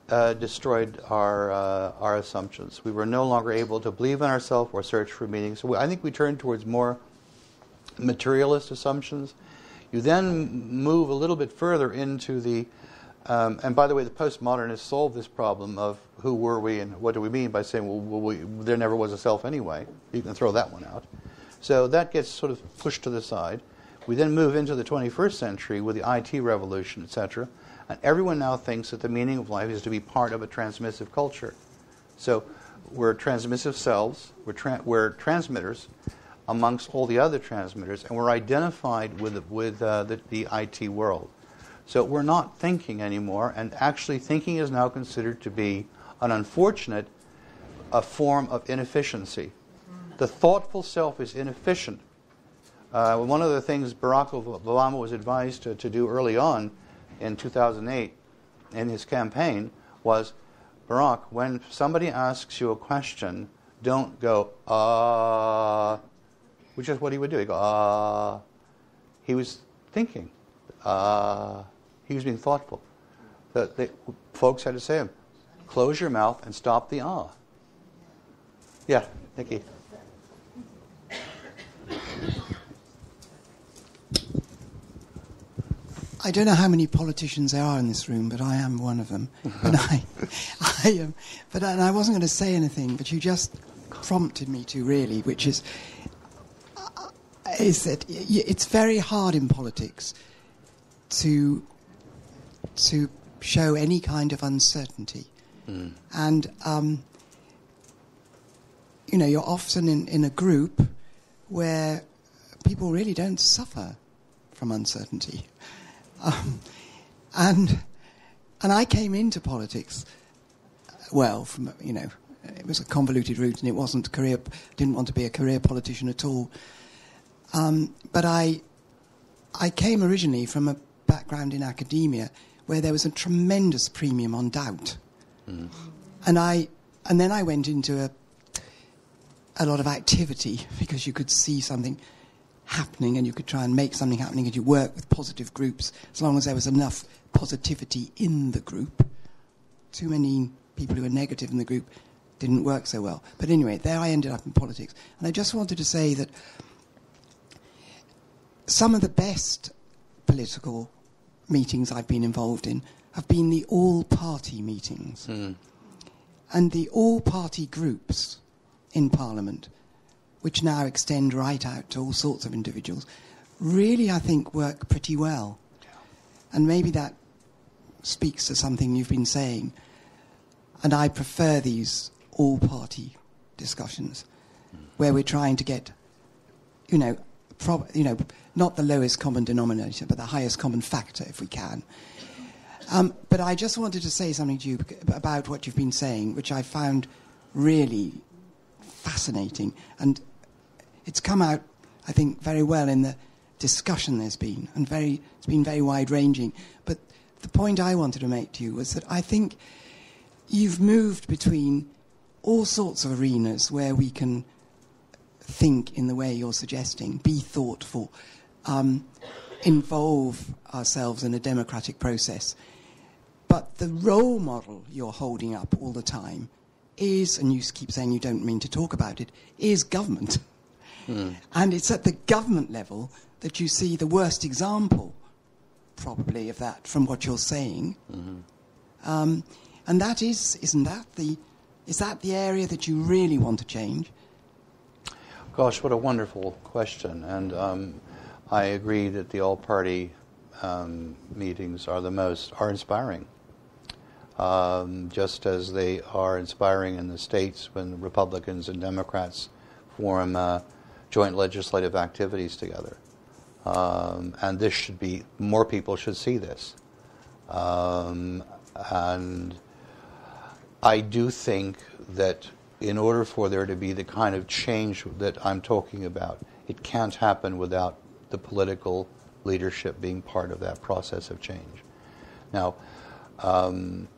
Uh, destroyed our uh, our assumptions. We were no longer able to believe in ourselves or search for meaning. So we, I think we turned towards more materialist assumptions. You then move a little bit further into the, um, and by the way, the postmodernists solved this problem of who were we and what do we mean by saying, well, we, there never was a self anyway. You can throw that one out. So that gets sort of pushed to the side. We then move into the twenty-first century with the I T revolution, et cetera, and everyone now thinks that the meaning of life is to be part of a transmissive culture. So we're transmissive selves, we're, tra- we're transmitters amongst all the other transmitters, and we're identified with, with uh, the, the I T world. So we're not thinking anymore, and actually thinking is now considered to be an unfortunate a form of inefficiency. The thoughtful self is inefficient. Uh, one of the things Barack Obama was advised to, to do early on in two thousand eight in his campaign was, Barack, when somebody asks you a question, don't go, ah, uh, which is what he would do. He'd go, ah. Uh. He was thinking. Ah. Uh. He was being thoughtful. The, the folks had to say to him, close your mouth and stop the ah. Uh. Yeah, Nikki. I don't know how many politicians there are in this room, but I am one of them. And I, I um, but and I wasn't going to say anything, but you just prompted me to, really, which is, uh, is that it's very hard in politics to to show any kind of uncertainty, mm. and um, you know, you're often in, in a group where people really don't suffer from uncertainty. Um, and and I came into politics, well, from, you know, it was a convoluted route, and it wasn't career. Didn't want to be a career politician at all. Um, but I I came originally from a background in academia where there was a tremendous premium on doubt, mm. and I and then I went into a a lot of activity because you could see something happening and you could try and make something happening, and you work with positive groups as long as there was enough positivity in the group. Too many people who were negative in the group didn't work so well. But anyway, there I ended up in politics. And I just wanted to say that some of the best political meetings I've been involved in have been the all-party meetings. Mm. And the all-party groups in Parliament, which now extend right out to all sorts of individuals, really, I think, work pretty well. Yeah. And maybe that speaks to something you've been saying. And I prefer these all-party discussions, mm. where we're trying to get, you know, prob- you know, not the lowest common denominator, but the highest common factor, if we can. Um, but I just wanted to say something to you about what you've been saying, which I found really fascinating, and it's come out, I think, very well in the discussion there's been, and very it's been very wide-ranging. But the point I wanted to make to you was that I think you've moved between all sorts of arenas where we can think in the way you're suggesting, be thoughtful, um, involve ourselves in a democratic process. But the role model you're holding up all the time is, and you keep saying you don't mean to talk about it, is government. Mm. And it's at the government level that you see the worst example, probably, of that from what you're saying. Mm-hmm. Um, and that is, isn't that the, is that the area that you really want to change? Gosh, what a wonderful question. And um, I agree that the all-party um, meetings are the most, are inspiring. Um, just as they are inspiring in the States when Republicans and Democrats form uh, joint legislative activities together. Um, and this should be, more people should see this. Um, and I do think that in order for there to be the kind of change that I'm talking about, it can't happen without the political leadership being part of that process of change. Now, um,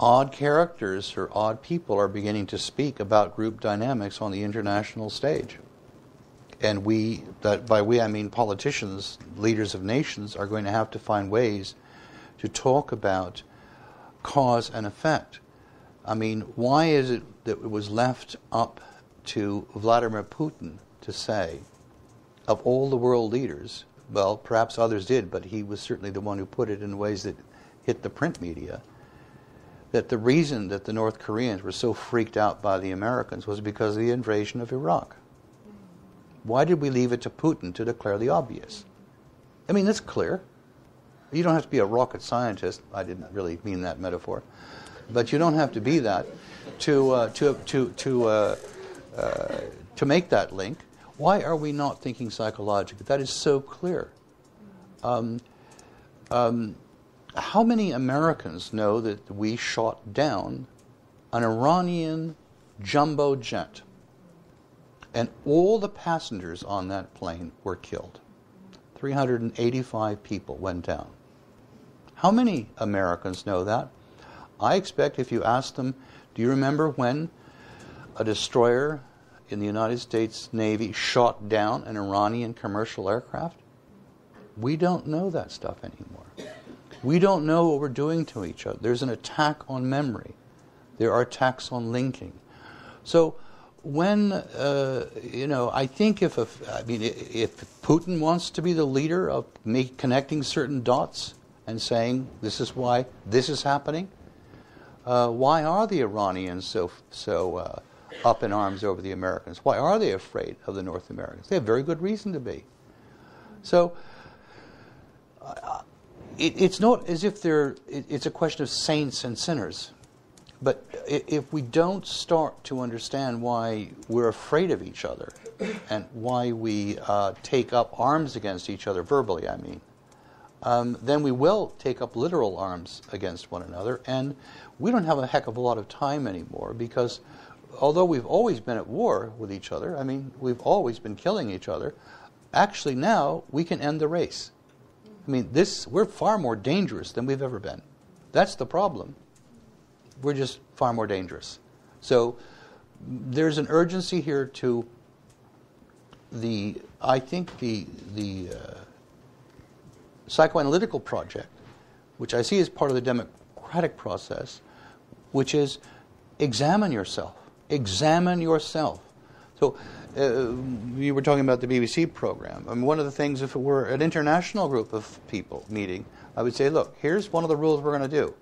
odd characters or odd people are beginning to speak about group dynamics on the international stage. And we, that by we I mean politicians, leaders of nations, are going to have to find ways to talk about cause and effect. I mean, why is it that it was left up to Vladimir Putin to say, of all the world leaders, well, perhaps others did, but he was certainly the one who put it in ways that hit the print media, that the reason that the North Koreans were so freaked out by the Americans was because of the invasion of Iraq. Why did we leave it to Putin to declare the obvious? I mean, that's clear. You don't have to be a rocket scientist. I didn't really mean that metaphor. But you don't have to be that to uh, to to to uh, uh, to make that link. Why are we not thinking psychologically? That is so clear. Um, um, how many Americans know that we shot down an Iranian jumbo jet, and all the passengers on that plane were killed? three hundred eighty-five people went down. How many Americans know that? I expect if you ask them, do you remember when a destroyer in the United States Navy shot down an Iranian commercial aircraft? We don't know that stuff anymore. We don't know what we're doing to each other. There's an attack on memory. There are attacks on linking. So when, uh, you know, I think if, a, I mean, if Putin wants to be the leader of make, connecting certain dots and saying this is why this is happening, uh, why are the Iranians so, so uh, up in arms over the Americans? Why are they afraid of the North Americans? They have very good reason to be. So uh, it, it's not as if they're, it, it's a question of saints and sinners. But if we don't start to understand why we're afraid of each other and why we uh, take up arms against each other, verbally I mean, um, then we will take up literal arms against one another. And we don't have a heck of a lot of time anymore because although we've always been at war with each other, I mean, we've always been killing each other, actually now we can end the race. I mean, this we're far more dangerous than we've ever been. That's the problem. We're just far more dangerous. So there's an urgency here to the, I think, the the uh, psychoanalytical project, which I see as part of the democratic process, which is examine yourself. Examine yourself. So uh, you were talking about the B B C program. I mean, one of the things, if it were an international group of people meeting, I would say, look, here's one of the rules we're going to do.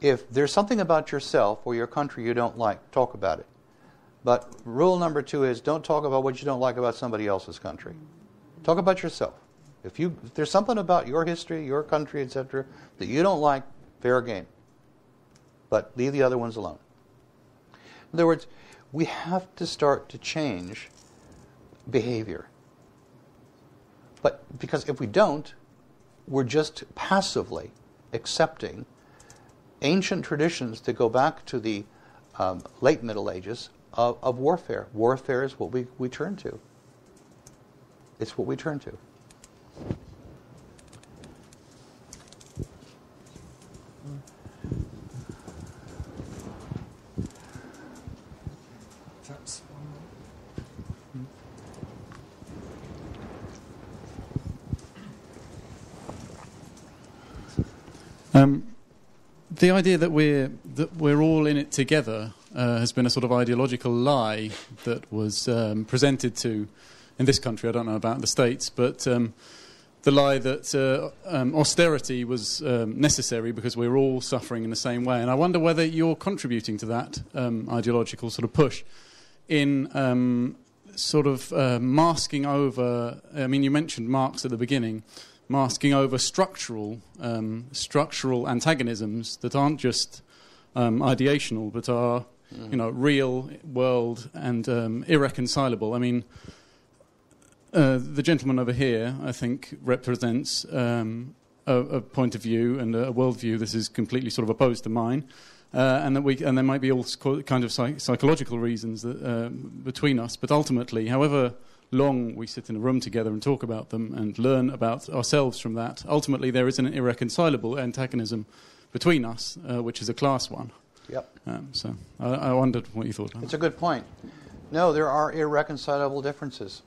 If there's something about yourself or your country you don't like, talk about it. But rule number two is don't talk about what you don't like about somebody else's country. Talk about yourself. If you if there's something about your history, your country, et cetera, that you don't like, fair game. But leave the other ones alone. In other words, we have to start to change behavior. But because if we don't, we're just passively accepting ancient traditions that go back to the um, late Middle Ages of, of warfare. Warfare is what we, we turn to. It's what we turn to. Um. The idea that we're that we're all in it together uh, has been a sort of ideological lie that was um, presented to, in this country, I don't know about the States, but um, the lie that uh, um, austerity was um, necessary because we were all suffering in the same way. And I wonder whether you're contributing to that um, ideological sort of push in um, sort of uh, masking over, I mean, you mentioned Marx at the beginning, masking over structural um, structural antagonisms that aren't just um, ideational, but are mm. you know real world and um, irreconcilable. I mean, uh, the gentleman over here, I think, represents um, a, a point of view and a worldview that is completely sort of opposed to mine, uh, and that we and there might be all kind of psych psychological reasons that, uh, between us. But ultimately, however long we sit in a room together and talk about them and learn about ourselves from that, ultimately there is an irreconcilable antagonism between us, uh, which is a class one. Yep. Um, so I, I wondered what you thought about that. It's a good point. No, there are irreconcilable differences.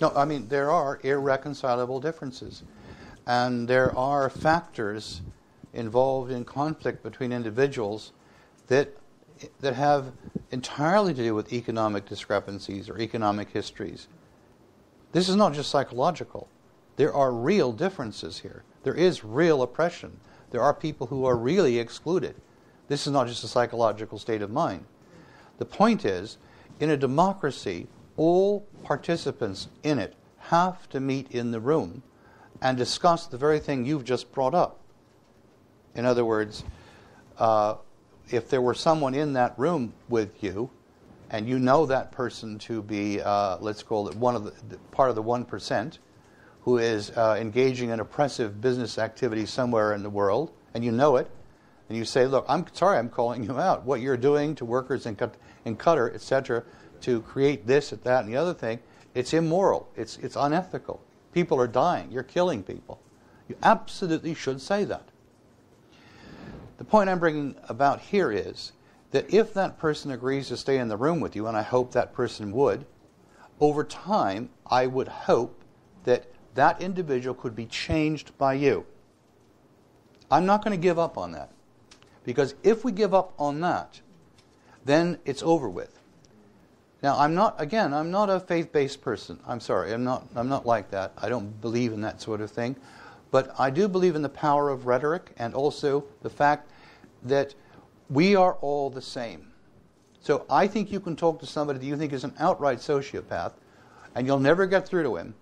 No, I mean, there are irreconcilable differences. And there are factors involved in conflict between individuals that that have entirely to do with economic discrepancies or economic histories. This is not just psychological. There are real differences here. There is real oppression. There are people who are really excluded. This is not just a psychological state of mind. The point is, in a democracy, all participants in it have to meet in the room and discuss the very thing you've just brought up. In other words, uh, if there were someone in that room with you, and you know that person to be, uh, let's call it one of the, part of the one percent, who is uh, engaging in oppressive business activity somewhere in the world, and you know it, and you say, look, I'm sorry I'm calling you out. What you're doing to workers in, in Qatar, et cetera, to create this, that, and the other thing, it's immoral. It's, it's unethical. People are dying. You're killing people. You absolutely should say that. The point I'm bringing about here is that if that person agrees to stay in the room with you, and I hope that person would, over time, I would hope that that individual could be changed by you. I'm not going to give up on that. Because if we give up on that, then it's over with. Now, I'm not, again, I'm not a faith-based person. I'm sorry, I'm not, I'm not like that. I don't believe in that sort of thing. But I do believe in the power of rhetoric and also the fact that we are all the same. So I think you can talk to somebody that you think is an outright sociopath, and you'll never get through to him.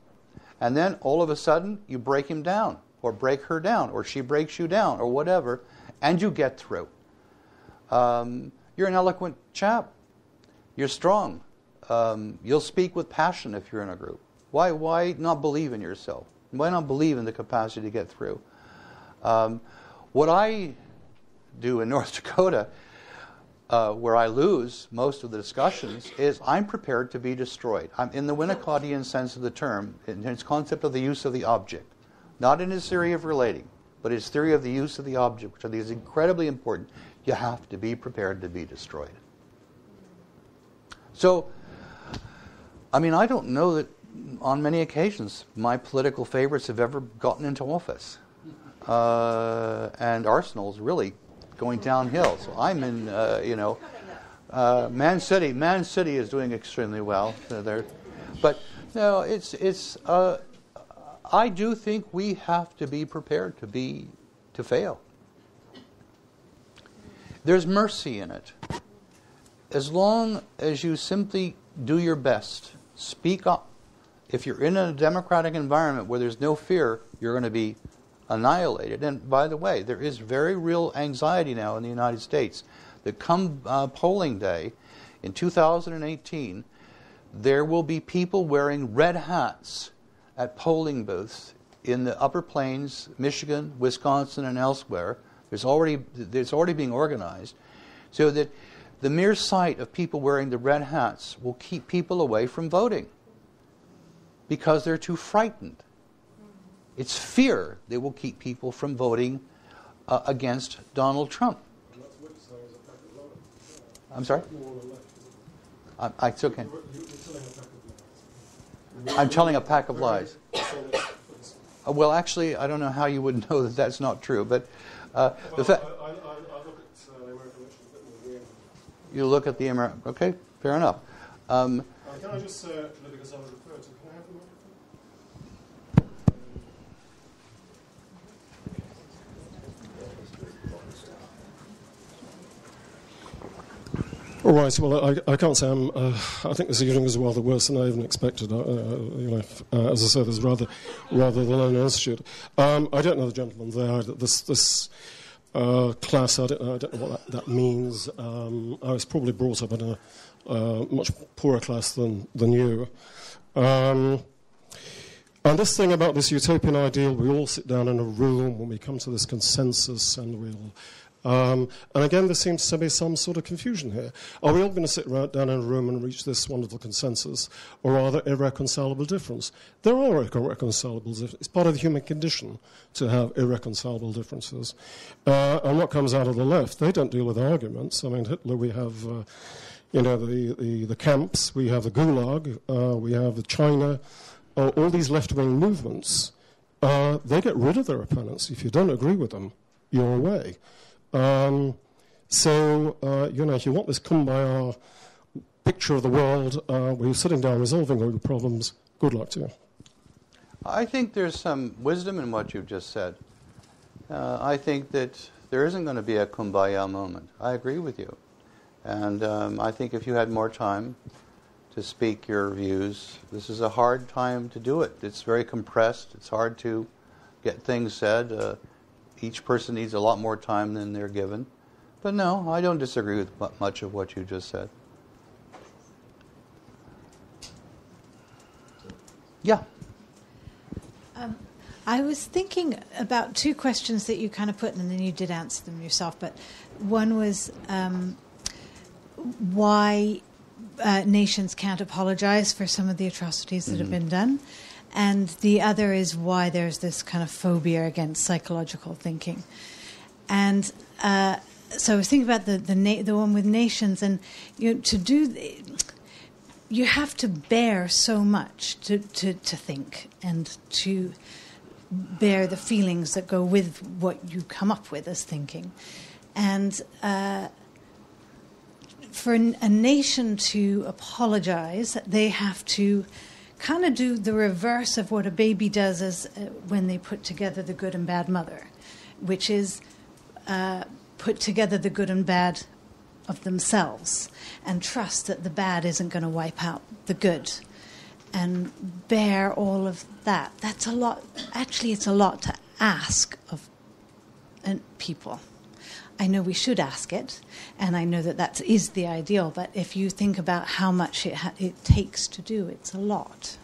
And then all of a sudden, you break him down, or break her down, or she breaks you down, or whatever, and you get through. Um, you're an eloquent chap. You're strong. Um, you'll speak with passion if you're in a group. Why, why not believe in yourself? Why not believe in the capacity to get through? Um, what I do in North Dakota, uh, where I lose most of the discussions, is I'm prepared to be destroyed. I'm in the Winnicottian sense of the term, in his concept of the use of the object. Not in his theory of relating, but his theory of the use of the object, which I think is incredibly important. You have to be prepared to be destroyed. So, I mean, I don't know that on many occasions my political favorites have ever gotten into office. Uh, and Arsenal's really going downhill. So I'm in, uh, you know, uh, Man City. Man City is doing extremely well. So they're, but, no, it's, it's, uh, I do think we have to be prepared to be, to fail. There's mercy in it. As long as you simply do your best, speak up. If you're in a democratic environment where there's no fear, you're going to be annihilated. And by the way, there is very real anxiety now in the United States. That come uh, polling day in two thousand eighteen, there will be people wearing red hats at polling booths in the Upper Plains, Michigan, Wisconsin, and elsewhere. There's already, it's already being organized. So that the mere sight of people wearing the red hats will keep people away from voting because they're too frightened. It's fear that will keep people from voting uh, against Donald Trump. And that's what it's saying is effective voting. I'm sorry? I, I, it's okay. I'm telling a pack of lies. Well, actually, I don't know how you would know that that's not true, but uh, well, the fact I, I, I look at uh, the American election a bit more weirdly. You look at the American. Okay, fair enough. Um, uh, can I just say, actually, because I was referred to, can I have the All right. Well, I, I can't say I'm. Uh, I think this hearing was rather worse than I even expected. Uh, you know, if, uh, as I said, there's rather, rather than an institute. Um, I don't know the gentleman there. This this uh, class. I don't, I don't know what that, that means. Um, I was probably brought up in a uh, much poorer class than than you. Um, and this thing about this utopian ideal, we all sit down in a room when we come to this consensus, and we'll. Um, and again, there seems to be some sort of confusion here. Are we all going to sit right down in a room and reach this wonderful consensus, or are there irreconcilable differences? There are irreconcilable differences. It's part of the human condition to have irreconcilable differences. Uh, and what comes out of the left, they don't deal with arguments. I mean, Hitler, we have, uh, you know, the, the, the camps, we have the Gulag, uh, we have the China, uh, all these left-wing movements. Uh, they get rid of their opponents. If you don't agree with them, you're away. Um, so, uh, you know, if you want this kumbaya picture of the world uh, where you're sitting down resolving all your problems, good luck to you. I think there's some wisdom in what you've just said. Uh, I think that there isn't going to be a kumbaya moment. I agree with you. And um, I think if you had more time to speak your views, this is a hard time to do it. It's very compressed. It's hard to get things said. Uh, Each person needs a lot more time than they're given. But no, I don't disagree with much of what you just said. Yeah. Um, I was thinking about two questions that you kind of put, and then you did answer them yourself. But one was um, why uh, nations can't apologize for some of the atrocities that mm-hmm. have been done. And the other is why there's this kind of phobia against psychological thinking. And uh, so I was thinking about the the, na- the one with nations, and you know, to do, th- you have to bear so much to, to, to think and to bear the feelings that go with what you come up with as thinking. And uh, for an, a nation to apologize, they have to kind of do the reverse of what a baby does as uh, when they put together the good and bad mother, which is uh, put together the good and bad of themselves and trust that the bad isn't going to wipe out the good and bear all of that. That's a lot. Actually, it's a lot to ask of uh, people. I know we should ask it, and I know that that is the ideal, but if you think about how much it, ha- it takes to do, it's a lot.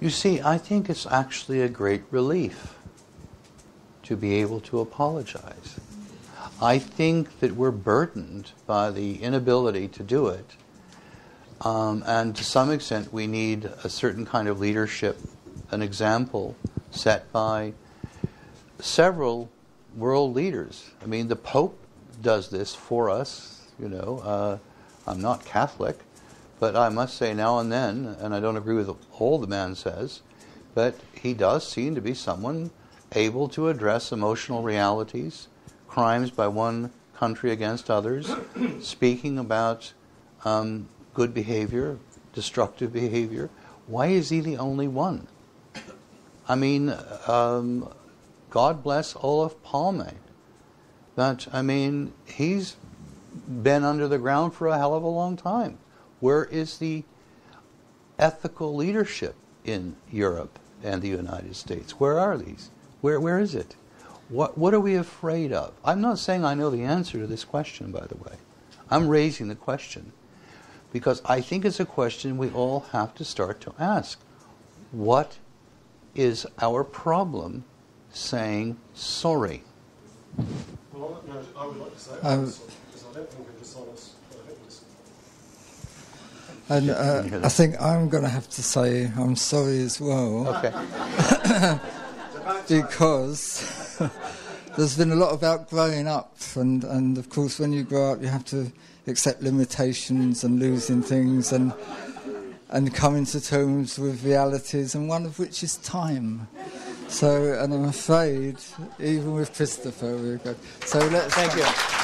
You see, I think it's actually a great relief to be able to apologize. I think that we're burdened by the inability to do it, um, and to some extent we need a certain kind of leadership, an example set by several world leaders. I mean, the Pope does this for us, you know. Uh, I'm not Catholic, but I must say now and then, and I don't agree with all the man says, but he does seem to be someone able to address emotional realities, crimes by one country against others, speaking about um, good behavior, destructive behavior. Why is he the only one? I mean, um, God bless Olaf Palme. But, I mean, he's been under the ground for a hell of a long time. Where is the ethical leadership in Europe and the United States? Where are these? Where Where is it? What What are we afraid of? I'm not saying I know the answer to this question, by the way. I'm raising the question because I think it's a question we all have to start to ask. What is our problem saying sorry? Well, on that note, I would like to say um, sorry, because I don't think I'm dishonest, but I think I'm dishonest. And uh, I think I'm going to have to say I'm sorry as well. Okay. Because there's been a lot about growing up, and, and of course when you grow up you have to accept limitations and losing things and and coming to terms with realities, and one of which is time. So, and I'm afraid, even with Christopher, we've got... So let's... Thank you.